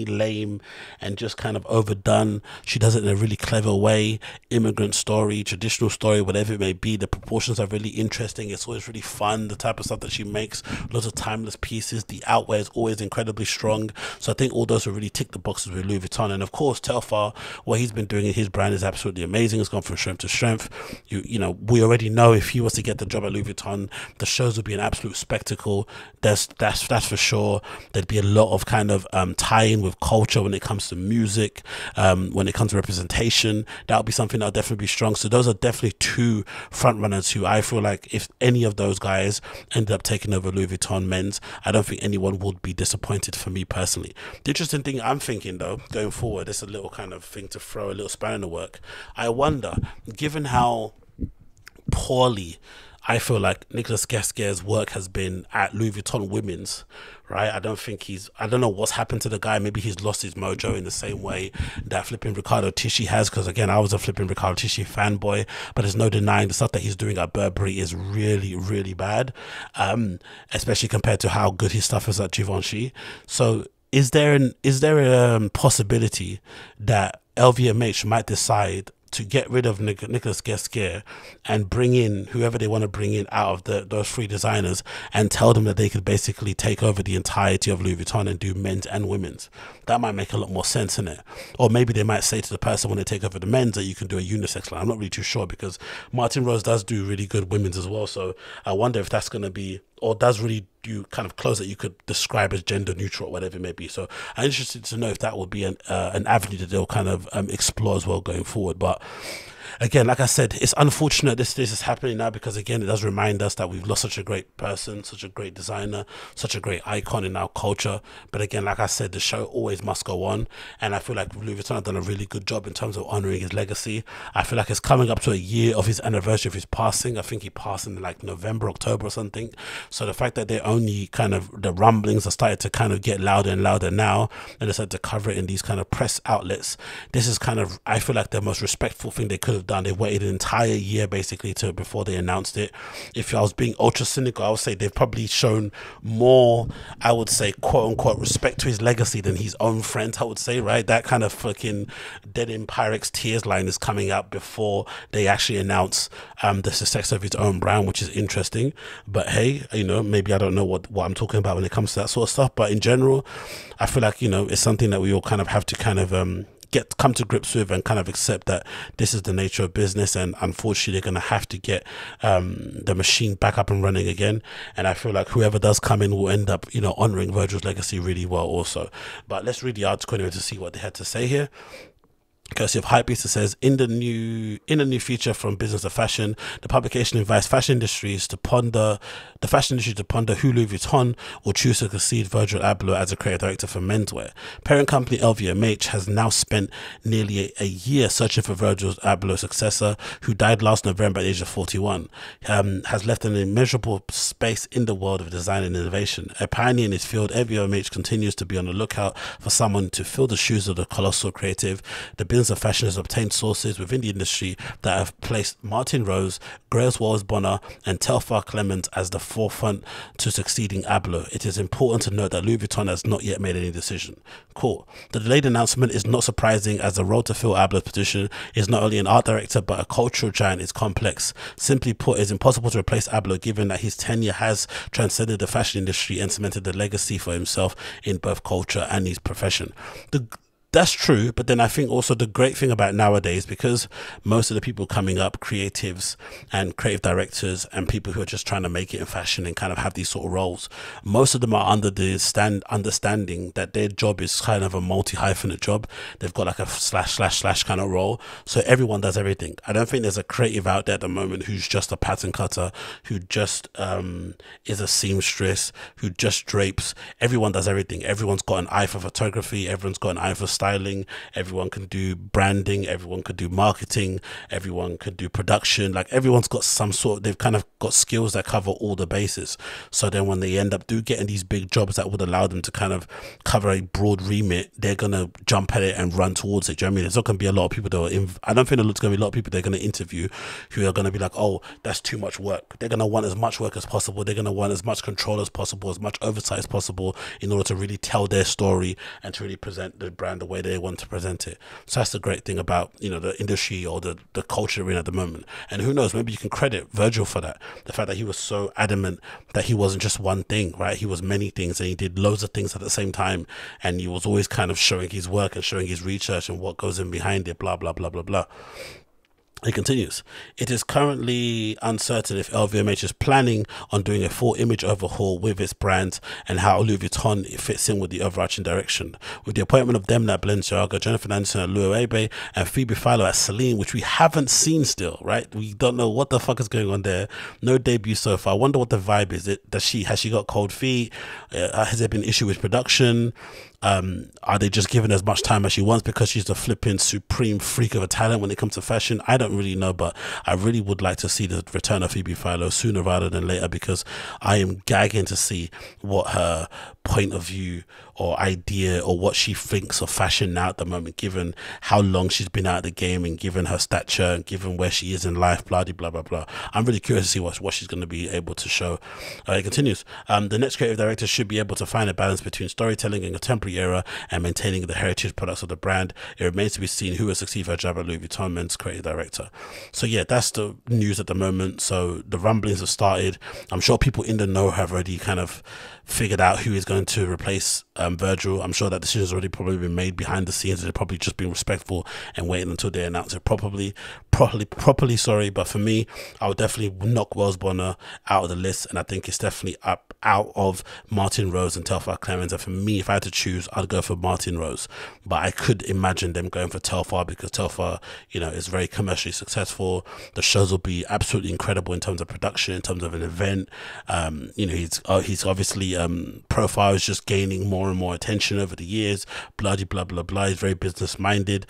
lame, and just kind of overdone. She does it in a really clever way. Immigrant story, traditional story, whatever it may be, the proportions are really interesting. It's always really fun, the type of stuff that she makes, lots of timeless pieces. The outwear is always incredibly strong. So I think all those will really tick the boxes with Louis Vuitton. And of course Telfar, what he's been doing in his brand is absolutely amazing. It's gone from strength to strength. You know, we already know if he was to get the job at Louis Vuitton, the shows would be an absolute spectacle. That's for sure. There'd be a lot of kind of tie-in with culture when it comes to music, when it comes to representation. That would be something that'll definitely be strong. So those are definitely two front runners who I feel like if any of those guys ended up taking over Louis Vuitton men's, I don't think anyone would be disappointed, for me personally. The interesting thing I'm thinking though, going forward, it's a little kind of thing to throw a little spanner in the work. I wonder, given how poorly I feel like Nicolas Gasquet's work has been at Louis Vuitton women's, right? I don't think he's, I don't know what's happened to the guy. Maybe he's lost his mojo in the same way that flipping Riccardo Tisci has, because again, I was a flipping Riccardo Tisci fanboy, but there's no denying the stuff that he's doing at Burberry is really, really bad, especially compared to how good his stuff is at Givenchy. So is there a possibility that LVMH might decide to get rid of Nicolas Gasquet and bring in whoever they want to bring in out of those three designers, and tell them that they could basically take over the entirety of Louis Vuitton and do men's and women's? That might make a lot more sense, innit? Or maybe they might say to the person when they take over the men's that you can do a unisex line. I'm not really too sure, because Martine Rose does do really good women's as well, so I wonder if that's going to be, or does really do kind of clothes that you could describe as gender neutral, whatever it may be. So I'm interested to know if that will be an avenue that they'll kind of explore as well going forward. But again, like I said, it's unfortunate this is happening now, because again, it does remind us that we've lost such a great person, such a great designer, such a great icon in our culture. But again, like I said, the show always must go on, and I feel like Louis Vuitton have done a really good job in terms of honouring his legacy. I feel like it's coming up to a year of his anniversary of his passing. I think he passed in like November, October or something. So the fact that the rumblings are started to kind of get louder and louder now, and they started to cover it in these kind of press outlets, this is kind of, I feel like, the most respectful thing they could have done. They waited an entire year basically before they announced it. If I was being ultra cynical, I would say they've probably shown more, I would say, quote unquote, respect to his legacy than his own friends, I would say, right? That kind of fucking Dead in Pyrex Tears line is coming out before they actually announce the success of his own brand, which is interesting. But hey, you know, maybe I don't know what I'm talking about when it comes to that sort of stuff, but in general, I feel like, you know, it's something that we all kind of have to kind of come to grips with and kind of accept that this is the nature of business, and unfortunately they're going to have to get the machine back up and running again. And I feel like whoever does come in will end up, you know, honouring Virgil's legacy really well also. But let's read the article anyway to see what they had to say here. Courtesy of Hypebeast, it says, in a new feature from Business of Fashion, the publication invites the fashion industry to ponder who Louis Vuitton will choose to succeed Virgil Abloh as a creative director for menswear. Parent company LVMH has now spent nearly a year searching for Virgil Abloh's successor, who died last November at the age of 41. Has left an immeasurable space in the world of design and innovation. A pioneer in his field, LVMH continues to be on the lookout for someone to fill the shoes of the colossal creative. The Business of Fashion has obtained sources within the industry that have placed Martine Rose, Grace Wales Bonner and Telfar Clemens as the forefront to succeeding Abloh. It is important to note that Louis Vuitton has not yet made any decision. Cool. The delayed announcement is not surprising, as the role to fill Abloh's position is not only an art director but a cultural giant is complex. Simply put, it's impossible to replace Abloh, given that his tenure has transcended the fashion industry and cemented the legacy for himself in both culture and his profession. That's true, but then I think also the great thing about nowadays, because most of the people coming up, creatives and creative directors and people who are just trying to make it in fashion and kind of have these sort of roles, most of them are under the understanding that their job is kind of a multi-hyphenate job. They've got like a /// kind of role, so everyone does everything. I don't think there's a creative out there at the moment who's just a pattern cutter, who just is a seamstress, who just drapes. Everyone does everything. Everyone's got an eye for photography, everyone's got an eye for styling, everyone can do branding, everyone could do marketing, everyone could do production. Like everyone's got some sort, they've kind of got skills that cover all the bases. So then when they end up getting these big jobs that would allow them to kind of cover a broad remit, they're gonna jump at it and run towards it. Do you know what I mean? There's not gonna be a lot of people that I don't think there's gonna be a lot of people they're gonna interview who are gonna be like, oh, that's too much work. They're gonna want as much work as possible, they're gonna want as much control as possible, as much oversight as possible, in order to really tell their story and to really present the brand way they want to present it. So that's the great thing about, you know, the industry or the culture we're in at the moment. And who knows, maybe you can credit Virgil for that. The fact that he was so adamant that he wasn't just one thing, right? He was many things, and he did loads of things at the same time. And he was always kind of showing his work and showing his research and what goes in behind it, blah, blah, blah, blah, blah. It continues. It is currently uncertain if LVMH is planning on doing a full image overhaul with its brands and how Louis Vuitton fits in with the overarching direction. With the appointment of Demna at Balenciaga, Jennifer Aniston at Louis Vuitton, and Phoebe Philo at Celine, which we haven't seen still, right? We don't know what the fuck is going on there. No debut so far. I wonder what the vibe is. Has she got cold feet? Has there been an issue with production? Are they just giving as much time as she wants because she's the flipping supreme freak of a talent when it comes to fashion? I don't really know, but I really would like to see the return of Phoebe Philo sooner rather than later, because I am gagging to see what her point of view or idea or what she thinks of fashion now at the moment, given how long she's been out of the game and given her stature and given where she is in life, blah, blah, blah, blah. I'm really curious to see what she's going to be able to show. It continues. The next creative director should be able to find a balance between storytelling and contemporary era and maintaining the heritage products of the brand. It remains to be seen who will succeed her job at Louis Vuitton Men's creative director. So yeah, that's the news at the moment. So the rumblings have started. I'm sure people in the know have already kind of figured out who is going to replace Virgil. I'm sure that decision's already probably been made behind the scenes. They're probably just being respectful and waiting until they announce it properly. Sorry, but for me, I would definitely knock Wales Bonner out of the list, and I think it's definitely up out of Martine Rose and Telfar Clemens. And for me, if I had to choose, I'd go for Martine Rose, but I could imagine them going for Telfar, because Telfar, you know, is very commercially successful. The shows will be absolutely incredible in terms of production, in terms of an event. You know, he's obviously profile is just gaining more and more attention over the years, bloody blah, blah, blah. He's very business minded.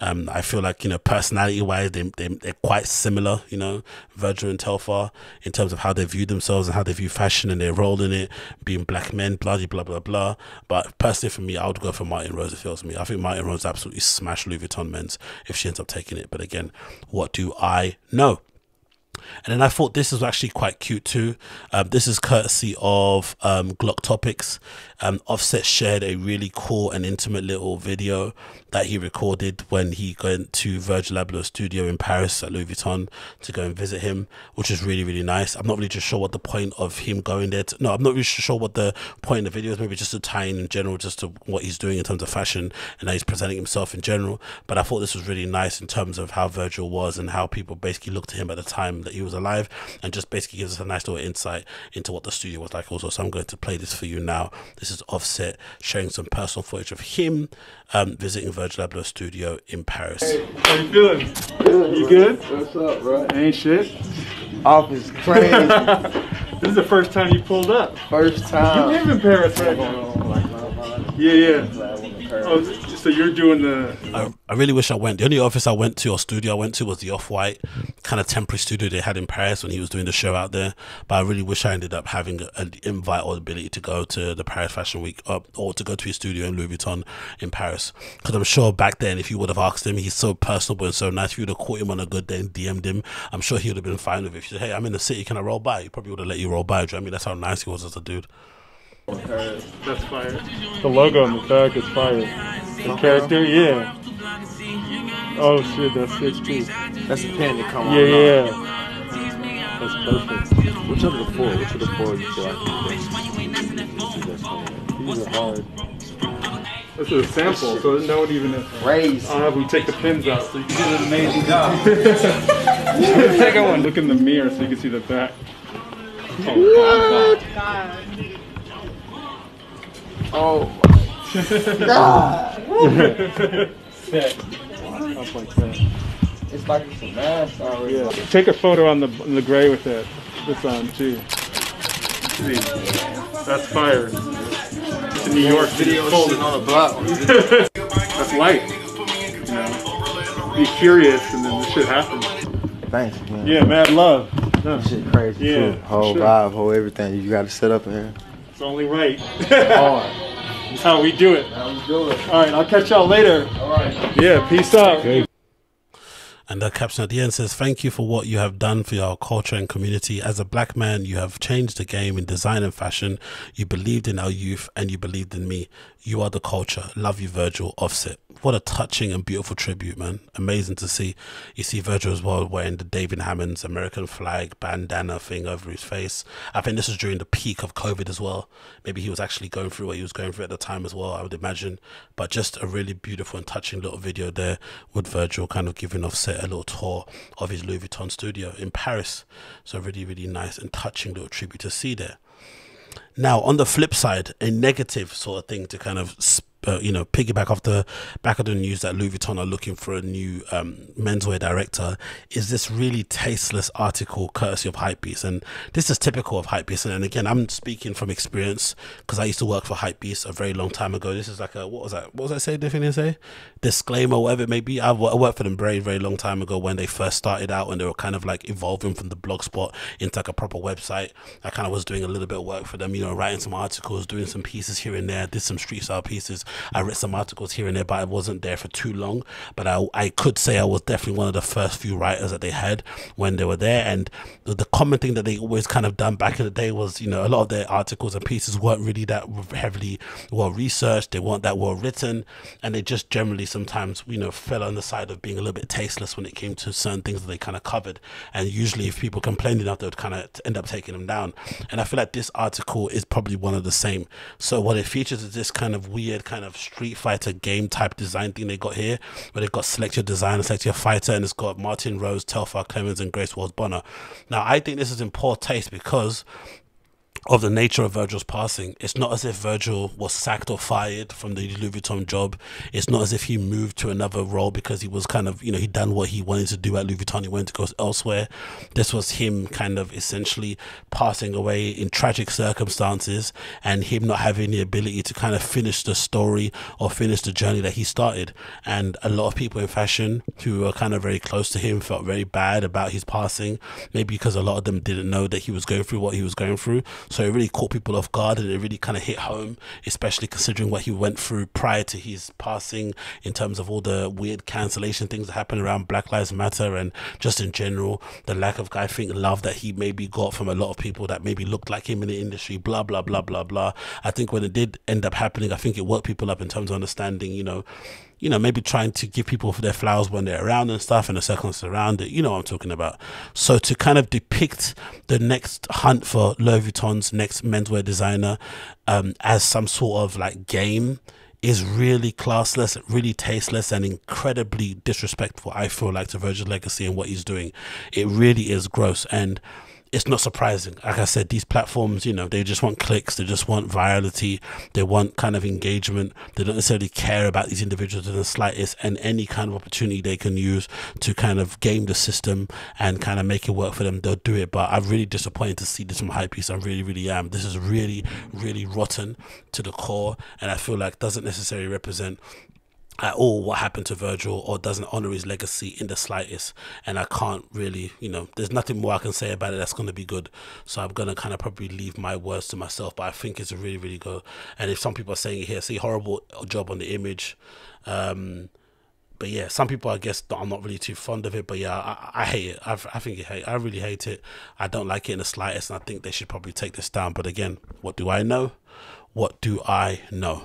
I feel like, you know, personality wise they're quite similar, you know, Virgil and Telfar, in terms of how they view themselves and how they view fashion and their role in it, being black men, bloody blah, blah, blah. But personally for me, I would go for Martine Rose if it was me. I think Martine Rose absolutely smashed Louis Vuitton Men's if she ends up taking it, but again, what do I know? And then I thought this is actually quite cute too. This is courtesy of Glock Topics. Offset shared a really cool and intimate little video that he recorded when he went to Virgil Abloh's studio in Paris at Louis Vuitton to go and visit him, which is really, really nice. I'm not really just sure what the point of him going there to, no, I'm not really sure what the point of the video is, maybe just to tie in general just to what he's doing in terms of fashion and how he's presenting himself in general. But I thought this was really nice in terms of how Virgil was and how people basically looked to him at the time that he was alive, and just basically gives us a nice little insight into what the studio was like also. So I'm going to play this for you now. This is Offset sharing some personal footage of him visiting Virgil Abloh's studio in Paris. Hey, how you feeling? Good, you good? What's up, bro? Ain't shit. Office crazy. This is the first time you pulled up. First time. You live in Paris right now. Yeah, yeah. Oh, so you're doing the... I really wish I went. The only office I went to, or studio I went to, was the Off-White kind of temporary studio they had in Paris when he was doing the show out there. But I really wish I ended up having an invite or the ability to go to the Paris Fashion Week or to go to his studio in Louis Vuitton in Paris. Because I'm sure back then, if you would have asked him, he's so personable and so nice. If you would have caught him on a good day and DM'd him, I'm sure he would have been fine with it. If you said, hey, I'm in the city, can I roll by? He probably would have let you roll by. Do you know what I mean? That's how nice he was as a dude. That's fire. The logo on the back is fire. The character, yeah. Oh shit, that's 6P. That's the pen that come on. Yeah, yeah. That's perfect. Which of the four? Which of the four you feel like? These are hard. This is a sample, so there's no one even raised. I don't know if we take the pins out, so you can get an amazing job. Second one. Look in the mirror so you can see the back. Oh my god. Oh God! Sick. Up like that. It's like it's a mask already. Yeah. Take a photo on the gray with that. This on too. See, that's fire. It's in New York video folded on a block. That's light. You know, be curious and then this shit happens. Thanks, man. Yeah, mad love. No. This shit crazy. Yeah, too. Whole sure. Vibe, whole everything. You got to set up in here. Only right. That's how we do it. All right, I'll catch y'all later. All right. Yeah, peace out. Okay. And the caption at the end says, "Thank you for what you have done for our culture and community. As a black man, you have changed the game in design and fashion. You believed in our youth and you believed in me. You are the culture. Love you, Virgil. Offset." What a touching and beautiful tribute, man. Amazing to see. You see Virgil as well wearing the David Hammond's American flag bandana thing over his face. I think this was during the peak of COVID as well. Maybe he was actually going through what he was going through at the time as well, I would imagine. But just a really beautiful and touching little video there with Virgil kind of giving Offset a little tour of his Louis Vuitton studio in Paris. So really, really nice and touching little tribute to see there. Now, on the flip side, a negative sort of thing to kind of piggyback off the back of the news that Louis Vuitton are looking for a new menswear director is this really tasteless article courtesy of Hypebeast. And this is typical of Hypebeast. And again, I'm speaking from experience because I used to work for Hypebeast a very long time ago. This is like a, what was I saying? Disclaimer, whatever it may be. I worked for them very, very long time ago when they first started out, when they were kind of like evolving from the blog spot into like a proper website. I kind of was doing a little bit of work for them, you know, writing some articles, doing some pieces here and there, did some street style pieces. I read some articles here and there, but I wasn't there for too long. But I could say I was definitely one of the first few writers that they had when they were there. And the common thing that they always kind of done back in the day was, you know, a lot of their articles and pieces weren't really that heavily well researched, they weren't that well written, and they just generally sometimes, you know, fell on the side of being a little bit tasteless when it came to certain things that they kind of covered. And usually if people complained enough, they would kind of end up taking them down. And I feel like this article is probably one of the same. So what it features is this kind of weird kind of Street Fighter game type design thing they got here, where they've got select your design, select your fighter, and it's got Martine Rose, Telfar Clemens, and Grace Wales Bonner. Now I think this is in poor taste because of the nature of Virgil's passing. It's not as if Virgil was sacked or fired from the Louis Vuitton job. It's not as if he moved to another role because he was kind of, you know, he'd done what he wanted to do at Louis Vuitton. He wanted to go elsewhere. This was him kind of essentially passing away in tragic circumstances and him not having the ability to kind of finish the story or finish the journey that he started. And a lot of people in fashion who were kind of very close to him felt very bad about his passing, maybe because a lot of them didn't know that he was going through what he was going through. So it really caught people off guard and it really kind of hit home, especially considering what he went through prior to his passing in terms of all the weird cancellation things that happened around Black Lives Matter and just in general, the lack of, I think, love that he maybe got from a lot of people that maybe looked like him in the industry, blah, blah, blah, blah, blah. I think when it did end up happening, I think it woke people up in terms of understanding, you know, maybe trying to give people their flowers when they're around and stuff and the circumstances around it. You know what I'm talking about. So to kind of depict the next hunt for Louis Vuitton's next menswear designer as some sort of like game is really classless, really tasteless, and incredibly disrespectful, I feel like, to Virgil's legacy and what he's doing. It really is gross. And it's not surprising. Like I said, these platforms, you know, they just want clicks. They just want virality. They want kind of engagement. They don't necessarily care about these individuals in the slightest, and any kind of opportunity they can use to kind of game the system and kind of make it work for them, they'll do it. But I'm really disappointed to see this from Hypebeast. I really, really am. This is really, really rotten to the core. And I feel like doesn't necessarily represent at all what happened to Virgil or doesn't honor his legacy in the slightest. And I can't really, you know, there's nothing more I can say about it that's going to be good, so I'm going to kind of probably leave my words to myself. But I think it's a really, really good, and if some people are saying it here, see, horrible job on the image. But yeah, some people, I guess, I'm not really too fond of it, but yeah, I hate it. I really hate it. I don't like it in the slightest, and I think they should probably take this down. But again, what do I know? What do I know?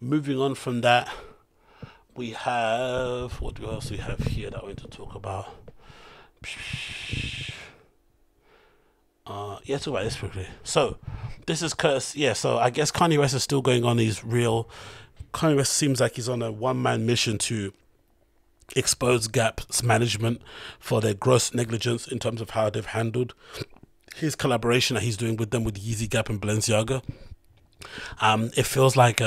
Moving on from that, we have, what else do we have here that we need to talk about? Yeah, talk about this quickly. So this is curse. Yeah, so I guess Kanye West is still going on his real. Kanye West seems like he's on a one-man mission to expose Gap's management for their gross negligence in terms of how they've handled his collaboration that he's doing with them with Yeezy, Gap, and Balenciaga. It feels like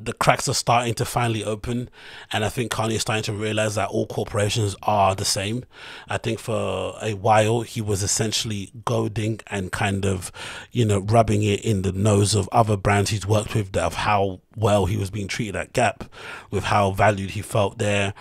the cracks are starting to finally open, and I think Kanye is starting to realize that all corporations are the same. I think for a while he was essentially goading and kind of, you know, rubbing it in the nose of other brands he's worked with of how well he was being treated at Gap, with how valued he felt there,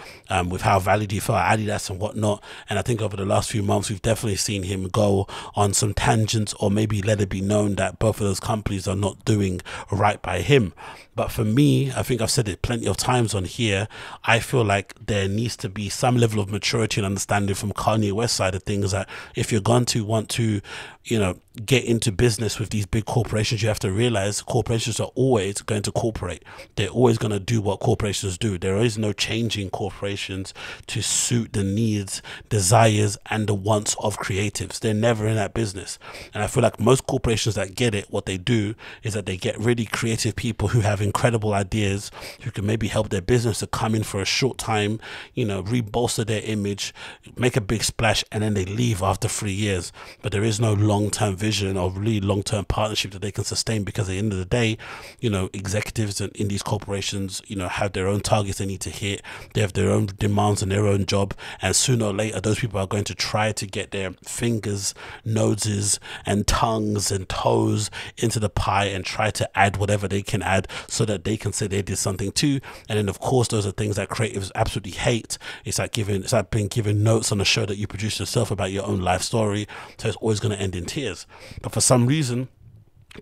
with how valued he felt at Adidas and whatnot. And I think over the last few months we've definitely seen him go on some tangents, or maybe let it be known that both of those companies are not doing right by him. But for me, I think I've said it plenty of times on here, I feel like there needs to be some level of maturity and understanding from Kanye West side of things, that if you're going to want to, you know, get into business with these big corporations, you have to realize corporations are always going to cooperate. They're always going to do what corporations do. There is no changing corporations to suit the needs, desires and the wants of creatives. They're never in that business. And I feel like most corporations that get it, what they do is that they get really creative people who have incredible ideas, who can maybe help their business to come in for a short time, you know, re-bolster their image, make a big splash, and then they leave after 3 years. But there is no long-term vision or really long-term partnership that they can sustain, because at the end of the day, you know, executives in these corporations, you know, have their own targets they need to hit, they have their own demands and their own job, and sooner or later those people are going to try to get their fingers, noses and tongues and toes into the pie and try to add whatever they can add so that they can say they did something too. And then of course those are things that creatives absolutely hate. It's like giving, it's like being given notes on a show that you produce yourself about your own life story, so it's always going to end in tears. But for some reason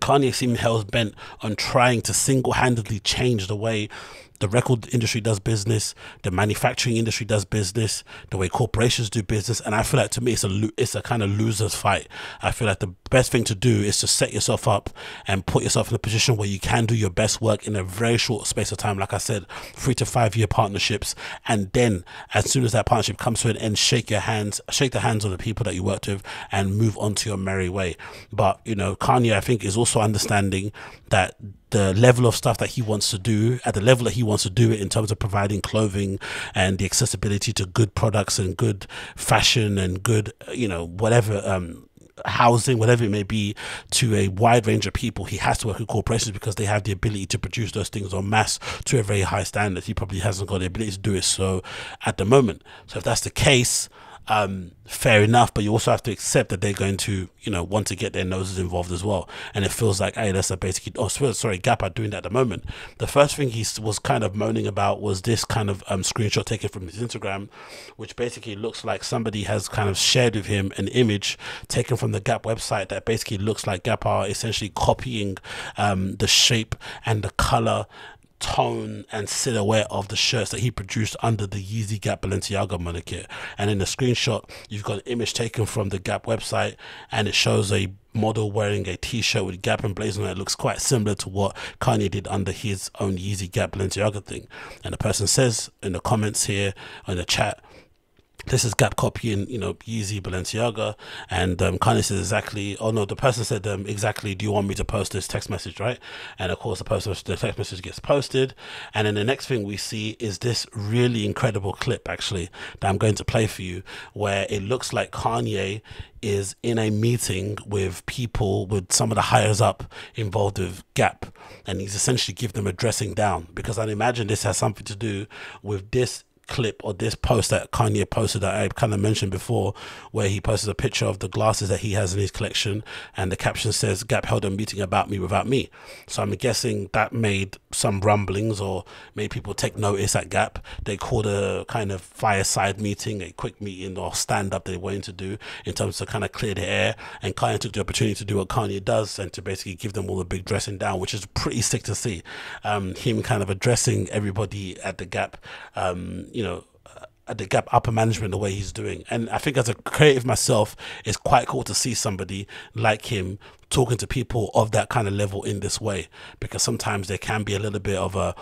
Kanye seemed hell-bent on trying to single-handedly change the way the record industry does business, the manufacturing industry does business, the way corporations do business. And I feel like, to me, it's a kind of loser's fight. I feel like the best thing to do is to set yourself up and put yourself in a position where you can do your best work in a very short space of time. Like I said, 3 to 5 year partnerships, and then as soon as that partnership comes to an end, shake the hands of the people that you worked with and move on to your merry way. But you know, Kanye, I think, is also understanding that the level of stuff that he wants to do, at the level that he wants to do it, in terms of providing clothing and the accessibility to good products and good fashion and good, you know, whatever, housing, whatever it may be, to a wide range of people, he has to work with corporations because they have the ability to produce those things en masse to a very high standard. He probably hasn't got the ability to do it so at the moment. So if that's the case, fair enough, but you also have to accept that they're going to, you know, want to get their noses involved as well. And it feels like, hey, that's a basically, oh sorry, Gap are doing that at the moment. The first thing he was kind of moaning about was this kind of screenshot taken from his Instagram, which basically looks like somebody has kind of shared with him an image taken from the Gap website that basically looks like Gap are essentially copying the shape and the color, tone and silhouette of the shirts that he produced under the Yeezy Gap Balenciaga moniker. And in the screenshot you've got an image taken from the Gap website, and it shows a model wearing a t-shirt with Gap emblazoned that looks quite similar to what Kanye did under his own Yeezy Gap Balenciaga thing. And the person says in the comments here on the chat, this is Gap copying, you know, Yeezy Balenciaga. And Kanye says exactly, oh no, the person said exactly, do you want me to post this text message, right? And of course the text message gets posted. And then the next thing we see is this really incredible clip, actually, that I'm going to play for you, where it looks like Kanye is in a meeting with people, with some of the hires up involved with Gap, and he's essentially giving them a dressing down, because I'd imagine this has something to do with this clip or this post that Kanye posted that I kind of mentioned before, where he posted a picture of the glasses that he has in his collection, and the caption says Gap held a meeting about me without me. So I'm guessing that made some rumblings or made people take notice at Gap. They called a kind of fireside meeting, a quick meeting or stand up they were going to do in terms to kind of clear the air, and Kanye took the opportunity to do what Kanye does and to basically give them all a big dressing down, which is pretty sick to see, him kind of addressing everybody at the Gap, you know, at the Gap upper management the way he's doing. And I think as a creative myself, it's quite cool to see somebody like him talking to people of that kind of level in this way, because sometimes there can be a little bit of a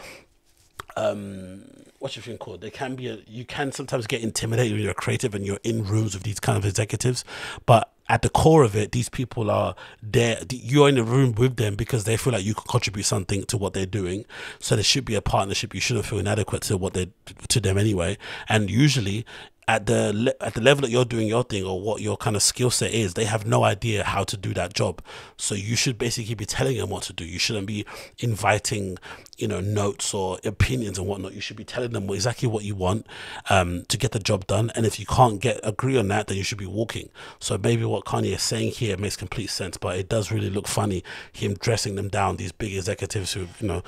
what's your thing called? There can be a, you can sometimes get intimidated when you're creative and you're in rooms with these kind of executives, but at the core of it, these people are there, you're in the room with them because they feel like you can contribute something to what they're doing. So there should be a partnership. You shouldn't feel inadequate to what they, to them anyway. And usually at the level that you're doing your thing or what your kind of skill set is, they have no idea how to do that job. So you should basically be telling them what to do. You shouldn't be inviting you know, notes or opinions and whatnot. You should be telling them exactly what you want to get the job done. And if you can't agree on that, then you should be walking. So maybe what Kanye is saying here makes complete sense, but it does really look funny, him dressing them down, these big executives who, you know,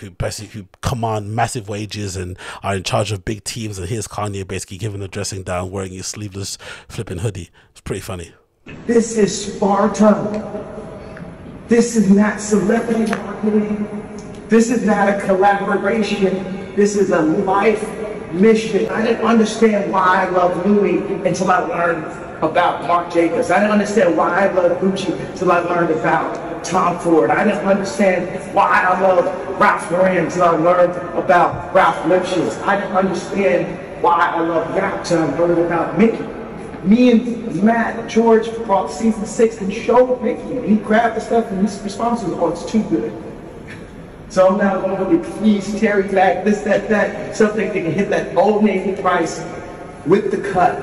who command massive wages and are in charge of big teams, and here's Kanye basically giving the dressing down, wearing his sleeveless flipping hoodie. It's pretty funny. This is Sparta. This is not celebrity marketing. This is not a collaboration. This is a life mission. I didn't understand why I loved Louis until I learned about Marc Jacobs. I didn't understand why I loved Gucci until I learned about Tom Ford. I didn't understand why I loved Ralph Lauren until I learned about Ralph Lipschitz. I didn't understand why I loved Gap until I learned about Mickey. Me and Matt George brought season 6 and showed Mickey, and he grabbed the stuff and his response was, "Oh, it's too good." So I'm not overly pleased, Terry Black, this, that, something that can hit that Old Navy price with the cut.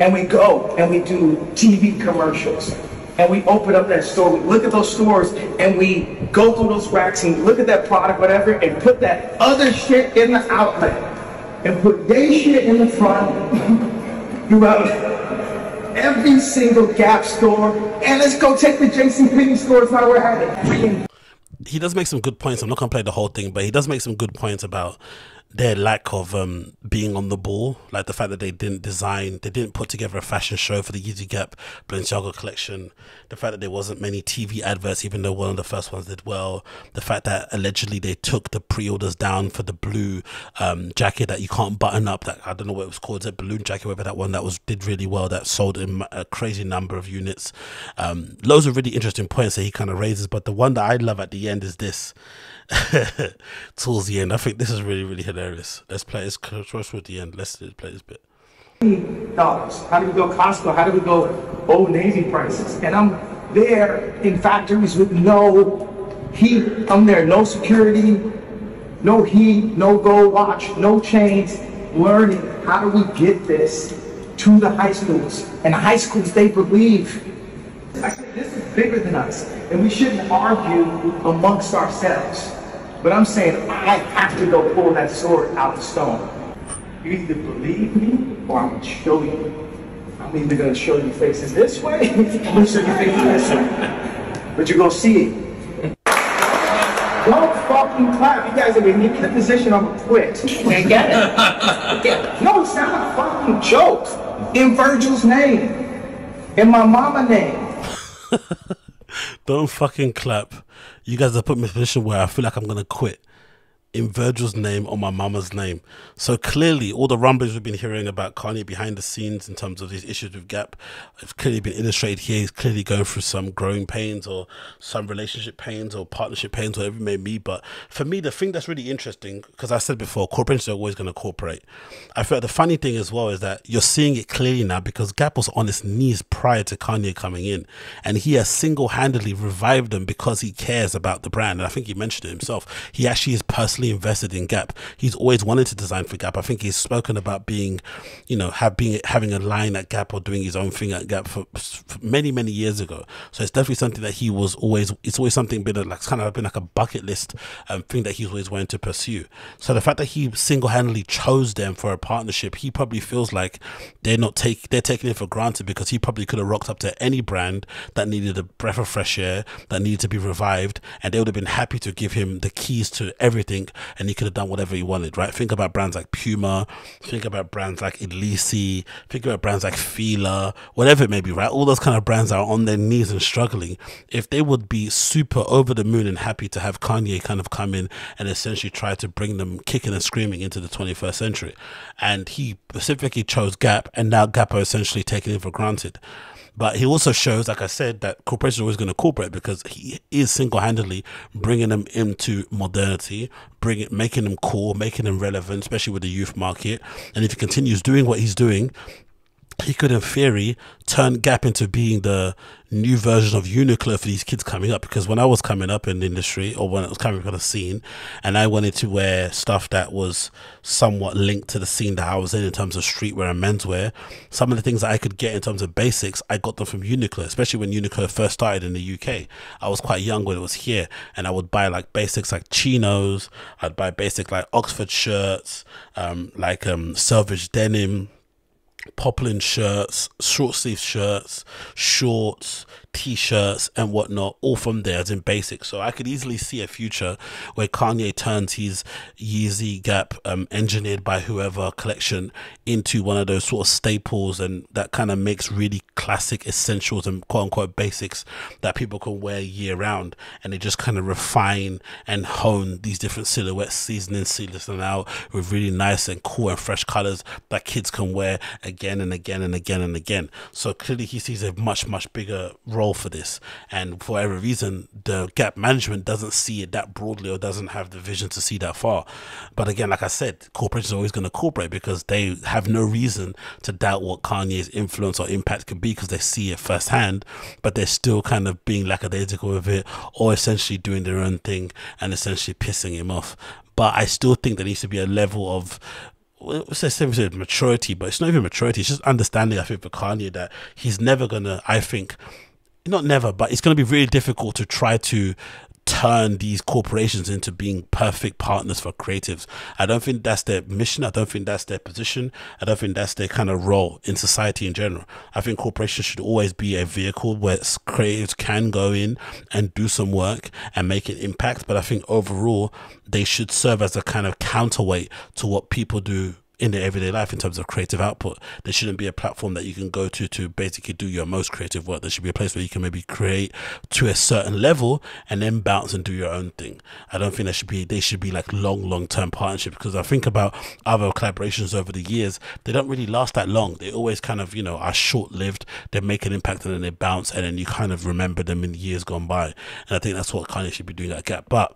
And we go and we do TV commercials. And we open up that store, we look at those stores, and we go through those racks and look at that product, whatever, and put that other shit in the outlet. And put their shit in the front throughout every single Gap store. And let's go check the JCPenney store, it's not where I had it. He does make some good points. I'm not gonna play the whole thing, but he does make some good points about their lack of being on the ball, like the fact that they didn't design, they didn't put together a fashion show for the Yeezy Gap Balenciaga collection, the fact that there wasn't many TV adverts, even though one of the first ones did well, the fact that allegedly they took the pre-orders down for the blue jacket that you can't button up, that I don't know what it was called, that balloon jacket, whatever, that one that was did really well, that sold in a crazy number of units. Loads of really interesting points that he kind of raises, but the one that I love at the end is this. Towards the end, I think this is really, really hilarious. Let's play this close with the end. Let's play this bit. $20. How do we go Costco? How do we go Old Navy prices? And I'm there in factories with no heat. I'm there, no security, no heat, no gold watch, no chains. Learning how do we get this to the high schools? And the high schools, they believe. I said, this is bigger than us, and we shouldn't argue amongst ourselves. But I'm saying, I have to go pull that sword out of the stone. You either believe me, or I'm going to show you. I'm either going to show you faces this way, or I'm going to show you faces this way. But you're going to see it. Don't fucking clap. You guys are going to get the position, I'm going to quit. You get it? No, it's not a fucking joke. In Virgil's name. In my mama's name. Don't fucking clap. You guys have put me in a position where I feel like I'm going to quit. In Virgil's name or my mama's name. So clearly all the rumblings we've been hearing about Kanye behind the scenes in terms of these issues with Gap have clearly been illustrated here. He's clearly going through some growing pains or some relationship pains or partnership pains, whatever it may be. But for me, the thing that's really interesting, because I said before, corporations are always going to cooperate. I feel like the funny thing as well is that you're seeing it clearly now, because Gap was on its knees prior to Kanye coming in, and he has single-handedly revived them because he cares about the brand. And I think he mentioned it himself. He actually is personally invested in Gap. He's always wanted to design for Gap. I think he's spoken about being, you know, having a line at Gap or doing his own thing at Gap for many years ago. So it's definitely something that he was always, it's always something been like, kind of been like a bucket list thing that he's always wanted to pursue. So the fact that he single-handedly chose them for a partnership, he probably feels like they're taking it for granted, because he probably could have rocked up to any brand that needed a breath of fresh air, that needed to be revived, and they would have been happy to give him the keys to everything, and he could have done whatever he wanted, right? Think about brands like Puma, think about brands like Elise, think about brands like Fila, whatever it may be, right? All those kind of brands are on their knees and struggling. If they would be super over the moon and happy to have Kanye kind of come in and essentially try to bring them kicking and screaming into the 21st century. And he specifically chose Gap, and now Gap are essentially taking it for granted. But he also shows, like I said, that corporations are always going to cooperate, because he is single-handedly bringing them into modernity, making them cool, making them relevant, especially with the youth market. And if he continues doing what he's doing, he could, in theory, turn Gap into being the new version of Uniqlo for these kids coming up. Because when I was coming up in the industry, or when I was coming up on the scene, and I wanted to wear stuff that was somewhat linked to the scene that I was in terms of streetwear and menswear, some of the things that I could get in terms of basics, I got them from Uniqlo, especially when Uniqlo first started in the UK. I was quite young when it was here, and I would buy like basics like chinos, I'd buy basic like Oxford shirts, selvage denim, poplin shirts, short sleeve shirts, shorts, t-shirts and whatnot, all from there as in basics. So I could easily see a future where Kanye turns his Yeezy Gap engineered by whoever collection into one of those sort of staples, and that kind of makes really classic essentials and quote-unquote basics that people can wear year round, and they just kind of refine and hone these different silhouettes season in season out with really nice and cool and fresh colors that kids can wear again and again and again and again. So clearly he sees a much bigger role for this, and for every reason the Gap management doesn't see it that broadly or doesn't have the vision to see that far. But again, like I said, corporations are always going to cooperate because they have no reason to doubt what Kanye's influence or impact could be because they see it firsthand, but they're still kind of being lackadaisical with it or essentially doing their own thing and essentially pissing him off. But I still think there needs to be a level of maturity, but it's not even maturity, it's just understanding, I think, for Kanye that he's never gonna, I think, not never, but it's going to be really difficult to try to turn these corporations into being perfect partners for creatives. I don't think that's their mission. I don't think that's their position. I don't think that's their kind of role in society in general. I think corporations should always be a vehicle where creatives can go in and do some work and make an impact. But I think overall, they should serve as a kind of counterweight to what people do in their everyday life in terms of creative output. There shouldn't be a platform that you can go to basically do your most creative work. There should be a place where you can maybe create to a certain level and then bounce and do your own thing. I don't think they should be like long-term partnerships, because I think about other collaborations over the years, they don't really last that long. They always kind of, you know, are short-lived. They make an impact and then they bounce, and then you kind of remember them in years gone by. And I think that's what Kanye should be doing at Gap. But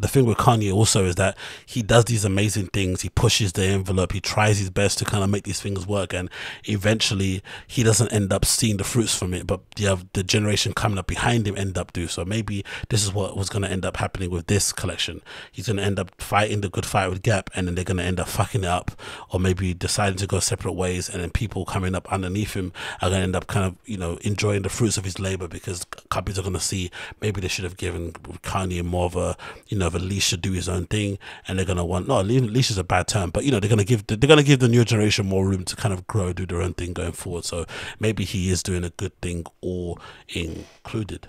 the thing with Kanye also is that he does these amazing things, he pushes the envelope, he tries his best to kind of make these things work, and eventually he doesn't end up seeing the fruits from it, but the generation coming up behind him end up do. So maybe this is what was going to end up happening with this collection. He's going to end up fighting the good fight with Gap, and then they're going to end up fucking it up, or maybe deciding to go separate ways, and then people coming up underneath him are going to end up kind of, you know, enjoying the fruits of his labor, because companies are going to see maybe they should have given Kanye more of a, you know, of Alicia should do his own thing, and they're gonna want, no, Alicia's a bad term, but you know, they're gonna give the new generation more room to kind of grow, do their own thing going forward. So maybe he is doing a good thing, all included.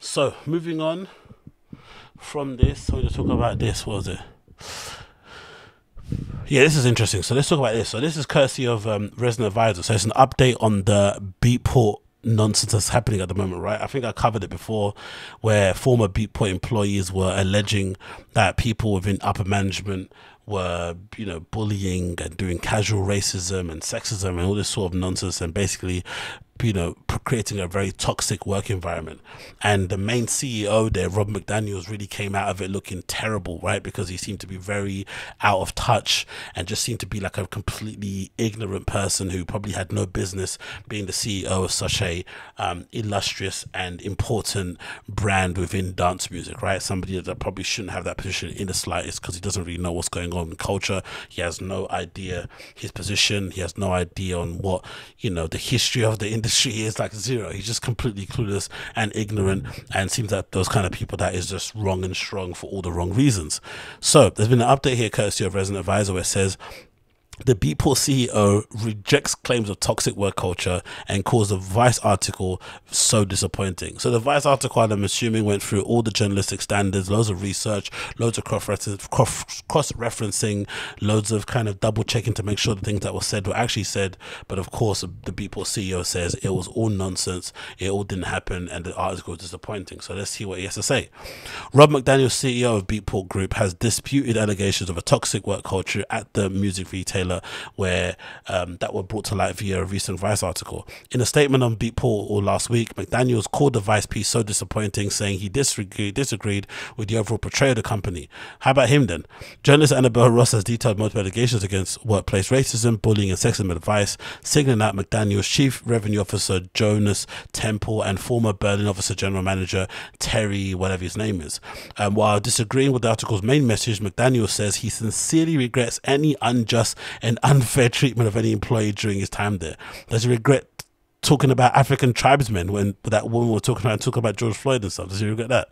So moving on from this, we're gonna talk about this. What was it? Yeah, this is interesting. So let's talk about this. So this is courtesy of Resident Advisor. So it's an update on the Beatport nonsense that's happening at the moment, right? I think I covered it before, where former Beatport employees were alleging that people within upper management were, you know, bullying and doing casual racism and sexism and all this sort of nonsense, and basically, you know, creating a very toxic work environment. And the main CEO there, Rob McDaniels, really came out of it looking terrible, right? Because he seemed to be very out of touch and just seemed to be like a completely ignorant person who probably had no business being the CEO of such a illustrious and important brand within dance music, right? Somebody that probably shouldn't have that position in the slightest, because he doesn't really know what's going on in culture. He has no idea his position. He has no idea on what, you know, the history of the industry. She is like zero. He's just completely clueless and ignorant, and seems like those kind of people that is just wrong and strong for all the wrong reasons. So there's been an update here courtesy of Resident Advisor where it says the Beatport CEO rejects claims of toxic work culture and calls the Vice article so disappointing. So the Vice article, I'm assuming, went through all the journalistic standards, loads of research, loads of cross-referencing, loads of kind of double-checking to make sure the things that were said were actually said. But of course, the Beatport CEO says it was all nonsense, it all didn't happen, and the article was disappointing. So let's see what he has to say. Rob McDaniel, CEO of Beatport Group, has disputed allegations of a toxic work culture at the music retailer Bonner, where that were brought to light via a recent Vice article. In a statement on Beatport or last week, McDaniels called the Vice piece so disappointing, saying he disagreed with the overall portrayal of the company. How about him then? Journalist Annabelle Ross has detailed multiple allegations against workplace racism, bullying and sexism at Vice, singling out McDaniels, Chief Revenue Officer Jonas Temple and former Berlin Officer General Manager Terry, whatever his name is. While disagreeing with the article's main message, McDaniels says he sincerely regrets any unjust and unfair treatment of any employee during his time there. Does he regret talking about African tribesmen when that woman was talking about George Floyd and stuff? Does he regret that?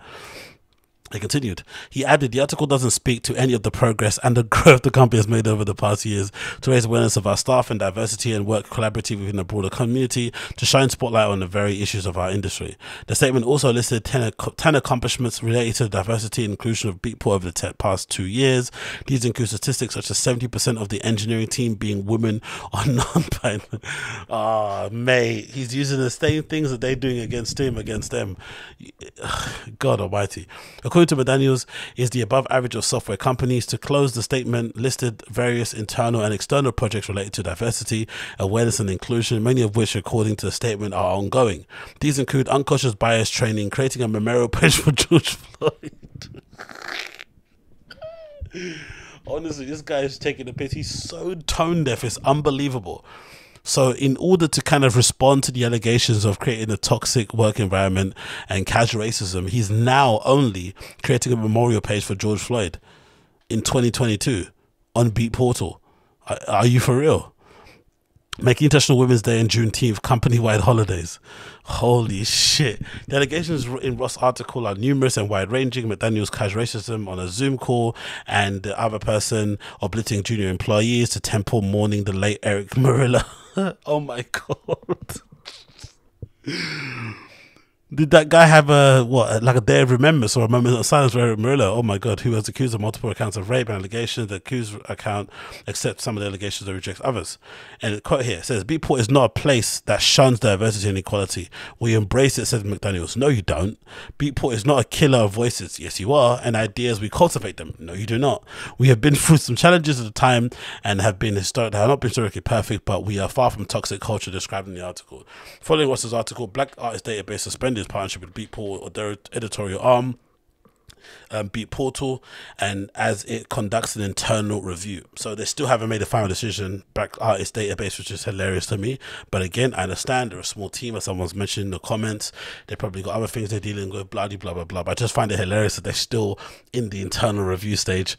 He continued. He added, the article doesn't speak to any of the progress and the growth the company has made over the past years to raise awareness of our staff and diversity and work collaboratively within the broader community to shine spotlight on the very issues of our industry. The statement also listed 10 accomplishments related to the diversity and inclusion of Beatport over the past 2 years. These include statistics such as 70% of the engineering team being women or non-binary. Ah, mate, he's using the same things that they're doing against him, against them. God almighty. According to McDaniels, is the above average of software companies. To close the statement, listed various internal and external projects related to diversity, awareness and inclusion, many of which, according to the statement, are ongoing. These include unconscious bias training, creating a memorial page for George Floyd. Honestly, this guy is taking the piss. He's so tone deaf, it's unbelievable. So in order to kind of respond to the allegations of creating a toxic work environment and casual racism, he's now only creating a memorial page for George Floyd in 2022 on Beatport. Are you for real? Making International Women's Day and Juneteenth company-wide holidays. Holy shit. The allegations in Ross' article are numerous and wide-ranging. McDaniels casual racism on a Zoom call, and the other person obliterating junior employees, to Temple mourning the late Eric Murillo. Oh my god. Did that guy have a, what, like a day of remembrance or a moment of silence for Eric Murillo? Oh my god, who was accused of multiple accounts of rape and allegations. The accused account accepts some of the allegations and rejects others. And the quote here says, Beatport is not a place that shuns diversity and equality. We embrace it, says McDaniels. No, you don't. Beatport is not a killer of voices. Yes, you are. And ideas, we cultivate them. No, you do not. We have been through some challenges at the time and have not been historically perfect, but we are far from toxic culture described in the article. Following Ross's article, Black Artist Database suspended partnership with Beatport or their editorial arm, Beatport, and as it conducts an internal review. So they still haven't made a final decision. Black Artist Database, which is hilarious to me, but again, I understand they're a small team, as someone's mentioned in the comments. They probably got other things they're dealing with, bloody blah blah blah, but I just find it hilarious that they're still in the internal review stage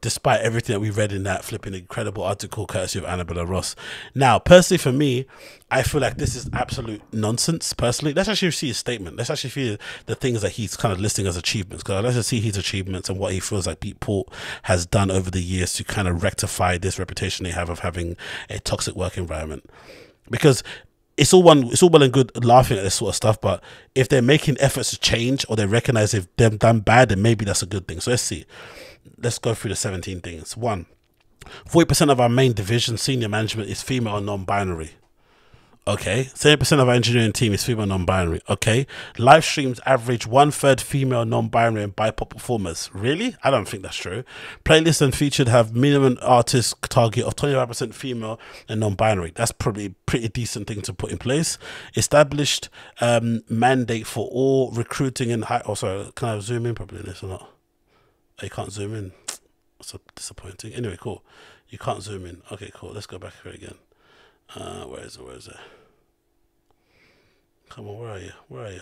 despite everything that we read in that flipping incredible article courtesy of Annabella Ross. Now personally, for me, I feel like this is absolute nonsense. Personally, let's actually see his statement. Let's actually see the things that he's kind of listing as achievements, because let's just see his achievements and what he feels like Beatport has done over the years to kind of rectify this reputation they have of having a toxic work environment. Because it's all well and good laughing at this sort of stuff, but if they're making efforts to change or they recognize if they've done bad, then maybe that's a good thing. So let's see. Let's go through the 17 things. 1, 40% of our main division senior management is female or non-binary. Okay, 30% of our engineering team is female non-binary. Okay, live streams average 1/3 female non-binary and BIPOC performers. Really? I don't think that's true. Playlists and featured have minimum artist target of 25% female and non-binary. That's probably a pretty decent thing to put in place. Established mandate for all recruiting and high. Oh, sorry, can I zoom in properly in this or not? I can't zoom in. So disappointing. Anyway, cool. You can't zoom in. Okay, cool. Let's go back here again. Where is it? Come on, where are you?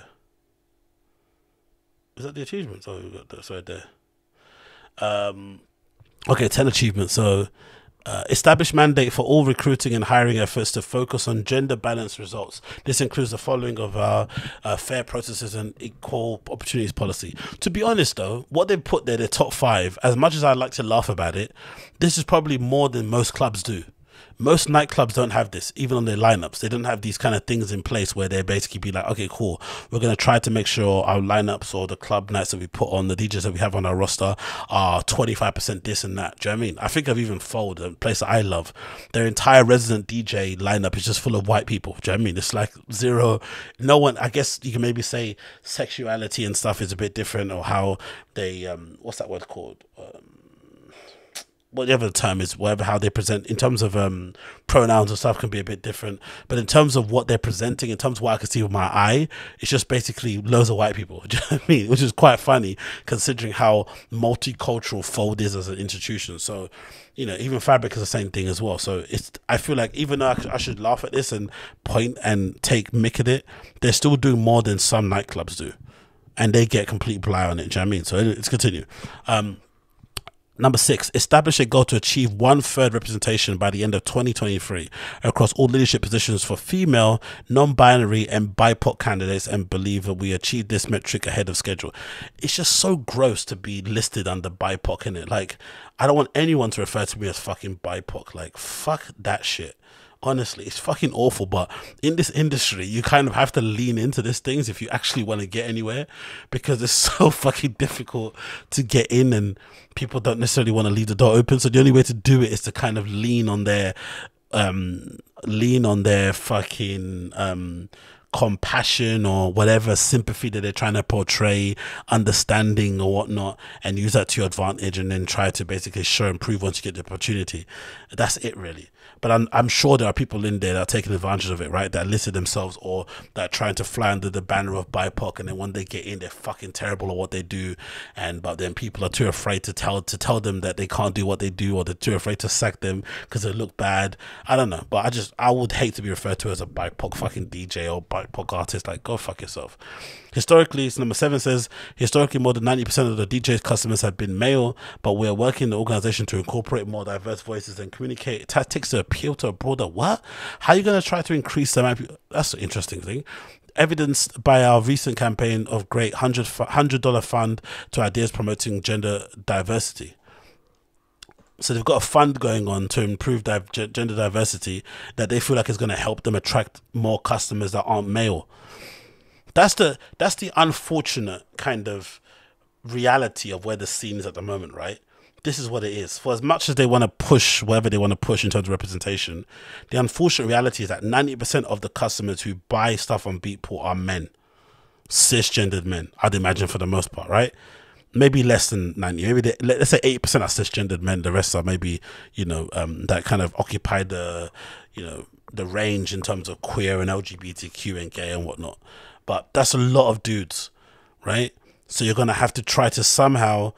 Is that the achievements? Oh, we've got this right there. Okay, 10 achievements. So established mandate for all recruiting and hiring efforts to focus on gender balance results. This includes the following of our fair processes and equal opportunities policy. To be honest though, what they put there, their top 5, as much as I like to laugh about it, this is probably more than most clubs do. Most nightclubs don't have this, even on their lineups. They don't have these kind of things in place where they basically be like, okay, cool, we're going to try to make sure our lineups or the club nights that we put on, the DJs that we have on our roster are 25% this and that. Do you know what I mean? I think I've even followed a place that I love. Their entire resident DJ lineup is just full of white people. Do you know what I mean? It's like zero, no one, I guess you can maybe say sexuality and stuff is a bit different, or how they, what's that word called? whatever the term is, whatever, how they present in terms of pronouns and stuff can be a bit different, but in terms of what they're presenting, in terms of what I can see with my eye, it's just basically loads of white people. Do you know what I mean? Which is quite funny considering how multicultural Fold is as an institution. So, you know, even fabric is the same thing as well. So it's, I feel like even though I should laugh at this and point and take mick at it, they're still doing more than some nightclubs do, and they get complete blight on it. Do you know what I mean? So let's continue. Number 6, establish a goal to achieve 1/3 representation by the end of 2023 across all leadership positions for female, non-binary and BIPOC candidates, and believe that we achieved this metric ahead of schedule. It's just so gross to be listed under BIPOC, innit? Like, I don't want anyone to refer to me as fucking BIPOC. Like, fuck that shit. Honestly, it's fucking awful, but in this industry, you kind of have to lean into these things if you actually want to get anywhere, because it's so fucking difficult to get in, and people don't necessarily want to leave the door open. So the only way to do it is to kind of lean on their fucking compassion or whatever sympathy that they're trying to portray, understanding or whatnot, and use that to your advantage, and then try to basically show and prove once you get the opportunity. That's it, really. But I'm sure there are people in there that are taking advantage of it, right? That listed themselves or that are trying to fly under the banner of BIPOC, and then when they get in, they're fucking terrible at what they do. And but then people are too afraid to tell them that they can't do what they do, or they're too afraid to sack them because they look bad. I don't know, but I would hate to be referred to as a BIPOC fucking DJ or BIPOC artist. Like, go fuck yourself. Historically, so number 7 says, historically more than 90% of the DJ's customers have been male, but we're working in the organization to incorporate more diverse voices and communicate tactics to appeal to a broader, what? How are you going to try to increase the amount of people? That's an interesting thing. Evidenced by our recent campaign of great $100 fund to ideas promoting gender diversity. So they've got a fund going on to improve gender diversity that they feel like is going to help them attract more customers that aren't male. That's the unfortunate kind of reality of where the scene is at the moment, right? This is what it is. For as much as they want to push whatever they want to push in terms of representation, the unfortunate reality is that 90% of the customers who buy stuff on Beatport are men, cisgendered men, I'd imagine, for the most part, right? Maybe less than 90, maybe let's say 8% are cisgendered men, the rest are maybe, you know, that kind of occupy the, you know, the range in terms of queer and LGBTQ and gay and whatnot. But that's a lot of dudes, right? So you're going to have to try to somehow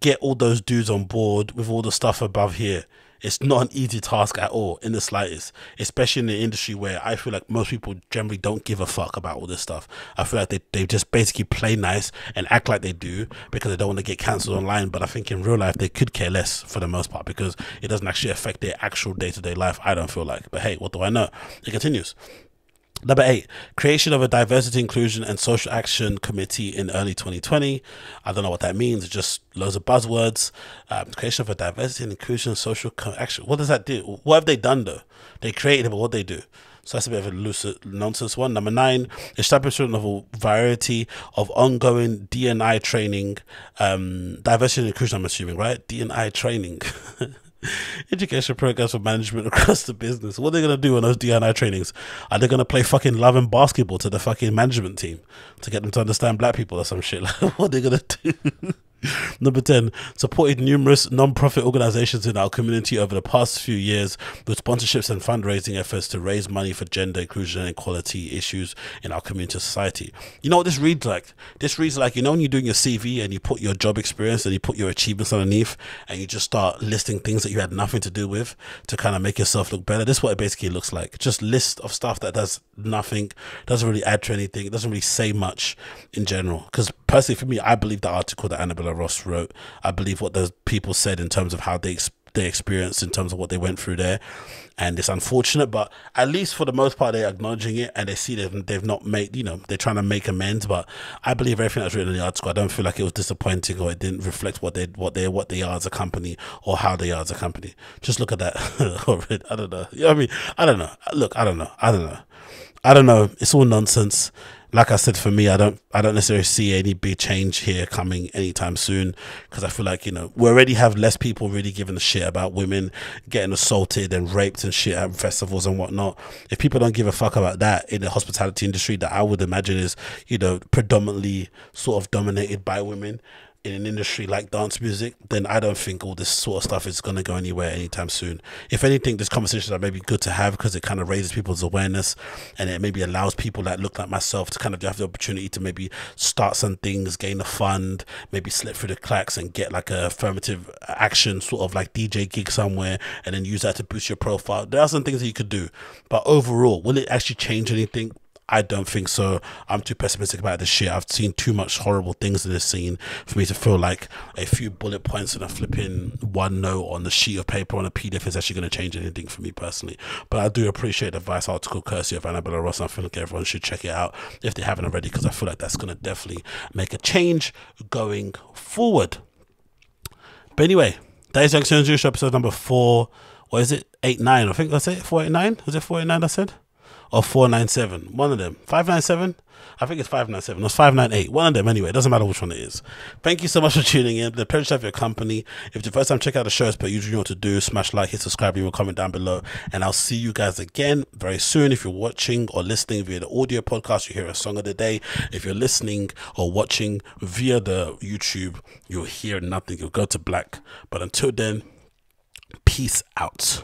get all those dudes on board with all the stuff above here. It's not an easy task at all, in the slightest, especially in the industry where I feel like most people generally don't give a fuck about all this stuff. I feel like they just basically play nice and act like they do because they don't want to get cancelled online, but I think in real life they could care less for the most part because it doesn't actually affect their actual day-to-day life, I don't feel like. But hey, what do I know? It continues. Number 8, creation of a diversity, inclusion and social action committee in early 2020. I don't know what that means. It's just loads of buzzwords. Creation of a diversity and inclusion social action. What does that do? What have they done though? They created it, but what they do? So that's a bit of a loose nonsense one. Number 9, establishment of a variety of ongoing D&I training, diversity and inclusion, I'm assuming, right? D&I training. Education programs for management across the business. What are they going to do on those D&I trainings? Are they going to play fucking Love and Basketball to the fucking management team to get them to understand black people or some shit? Like, what are they going to do? Number 10, supported numerous non-profit organizations in our community over the past few years with sponsorships and fundraising efforts to raise money for gender inclusion and equality issues in our community society. You know what this reads like? This reads like, you know, when you're doing your CV and you put your job experience and you put your achievements underneath and you just start listing things that you had nothing to do with to kind of make yourself look better. This is what it basically looks like. Just list of stuff that does nothing, doesn't really add to anything, doesn't really say much in general. Because personally for me, I believe the article that Annabella Ross wrote, I believe what those people said in terms of how they experienced, in terms of what they went through there, and it's unfortunate, but at least for the most part they're acknowledging it and they see that they've not made, you know, they're trying to make amends. But I believe everything that's written in the article, I don't feel like it was disappointing or it didn't reflect what they are as a company or how they are as a company. Just look at that. I don't know, you know what I mean? I don't know. Look, I don't know, it's all nonsense. Like I said, for me, I don't necessarily see any big change here coming anytime soon, because I feel like, you know, we already have less people really giving a shit about women getting assaulted and raped and shit at festivals and whatnot. If people don't give a fuck about that in the hospitality industry that I would imagine is, you know, predominantly sort of dominated by women, in an industry like dance music, then I don't think all this sort of stuff is going to go anywhere anytime soon. If anything, this conversation is maybe good to have because it kind of raises people's awareness, and it maybe allows people that look like myself to kind of have the opportunity to maybe start some things, gain a fund, maybe slip through the cracks and get like a affirmative action sort of like DJ gig somewhere, and then use that to boost your profile. There are some things that you could do, but overall, will it actually change anything? I don't think so. I'm too pessimistic about this shit. I've seen too much horrible things in this scene for me to feel like a few bullet points and a flipping one note on the sheet of paper on a PDF is actually going to change anything for me personally. But I do appreciate the Vice article courtesy of Annabella Ross. I feel like everyone should check it out if they haven't already, because I feel like that's going to definitely make a change going forward. But anyway, that is Young Serious Show episode number 489. I think that's it. 489? Was it 489 I said? Or 497, one of them. 597, I think it's 597. It was 598, one of them. Anyway, it doesn't matter which one it is. Thank you so much for tuning in. The pleasure to have your company. If it's your first time, check out the show as per usual. You know what to do. Smash like, hit subscribe, leave a comment down below, and I'll see you guys again very soon. If you're watching or listening via the audio podcast, you hear a song of the day. If you're listening or watching via the YouTube, you'll hear nothing. You'll go to black. But until then, peace out.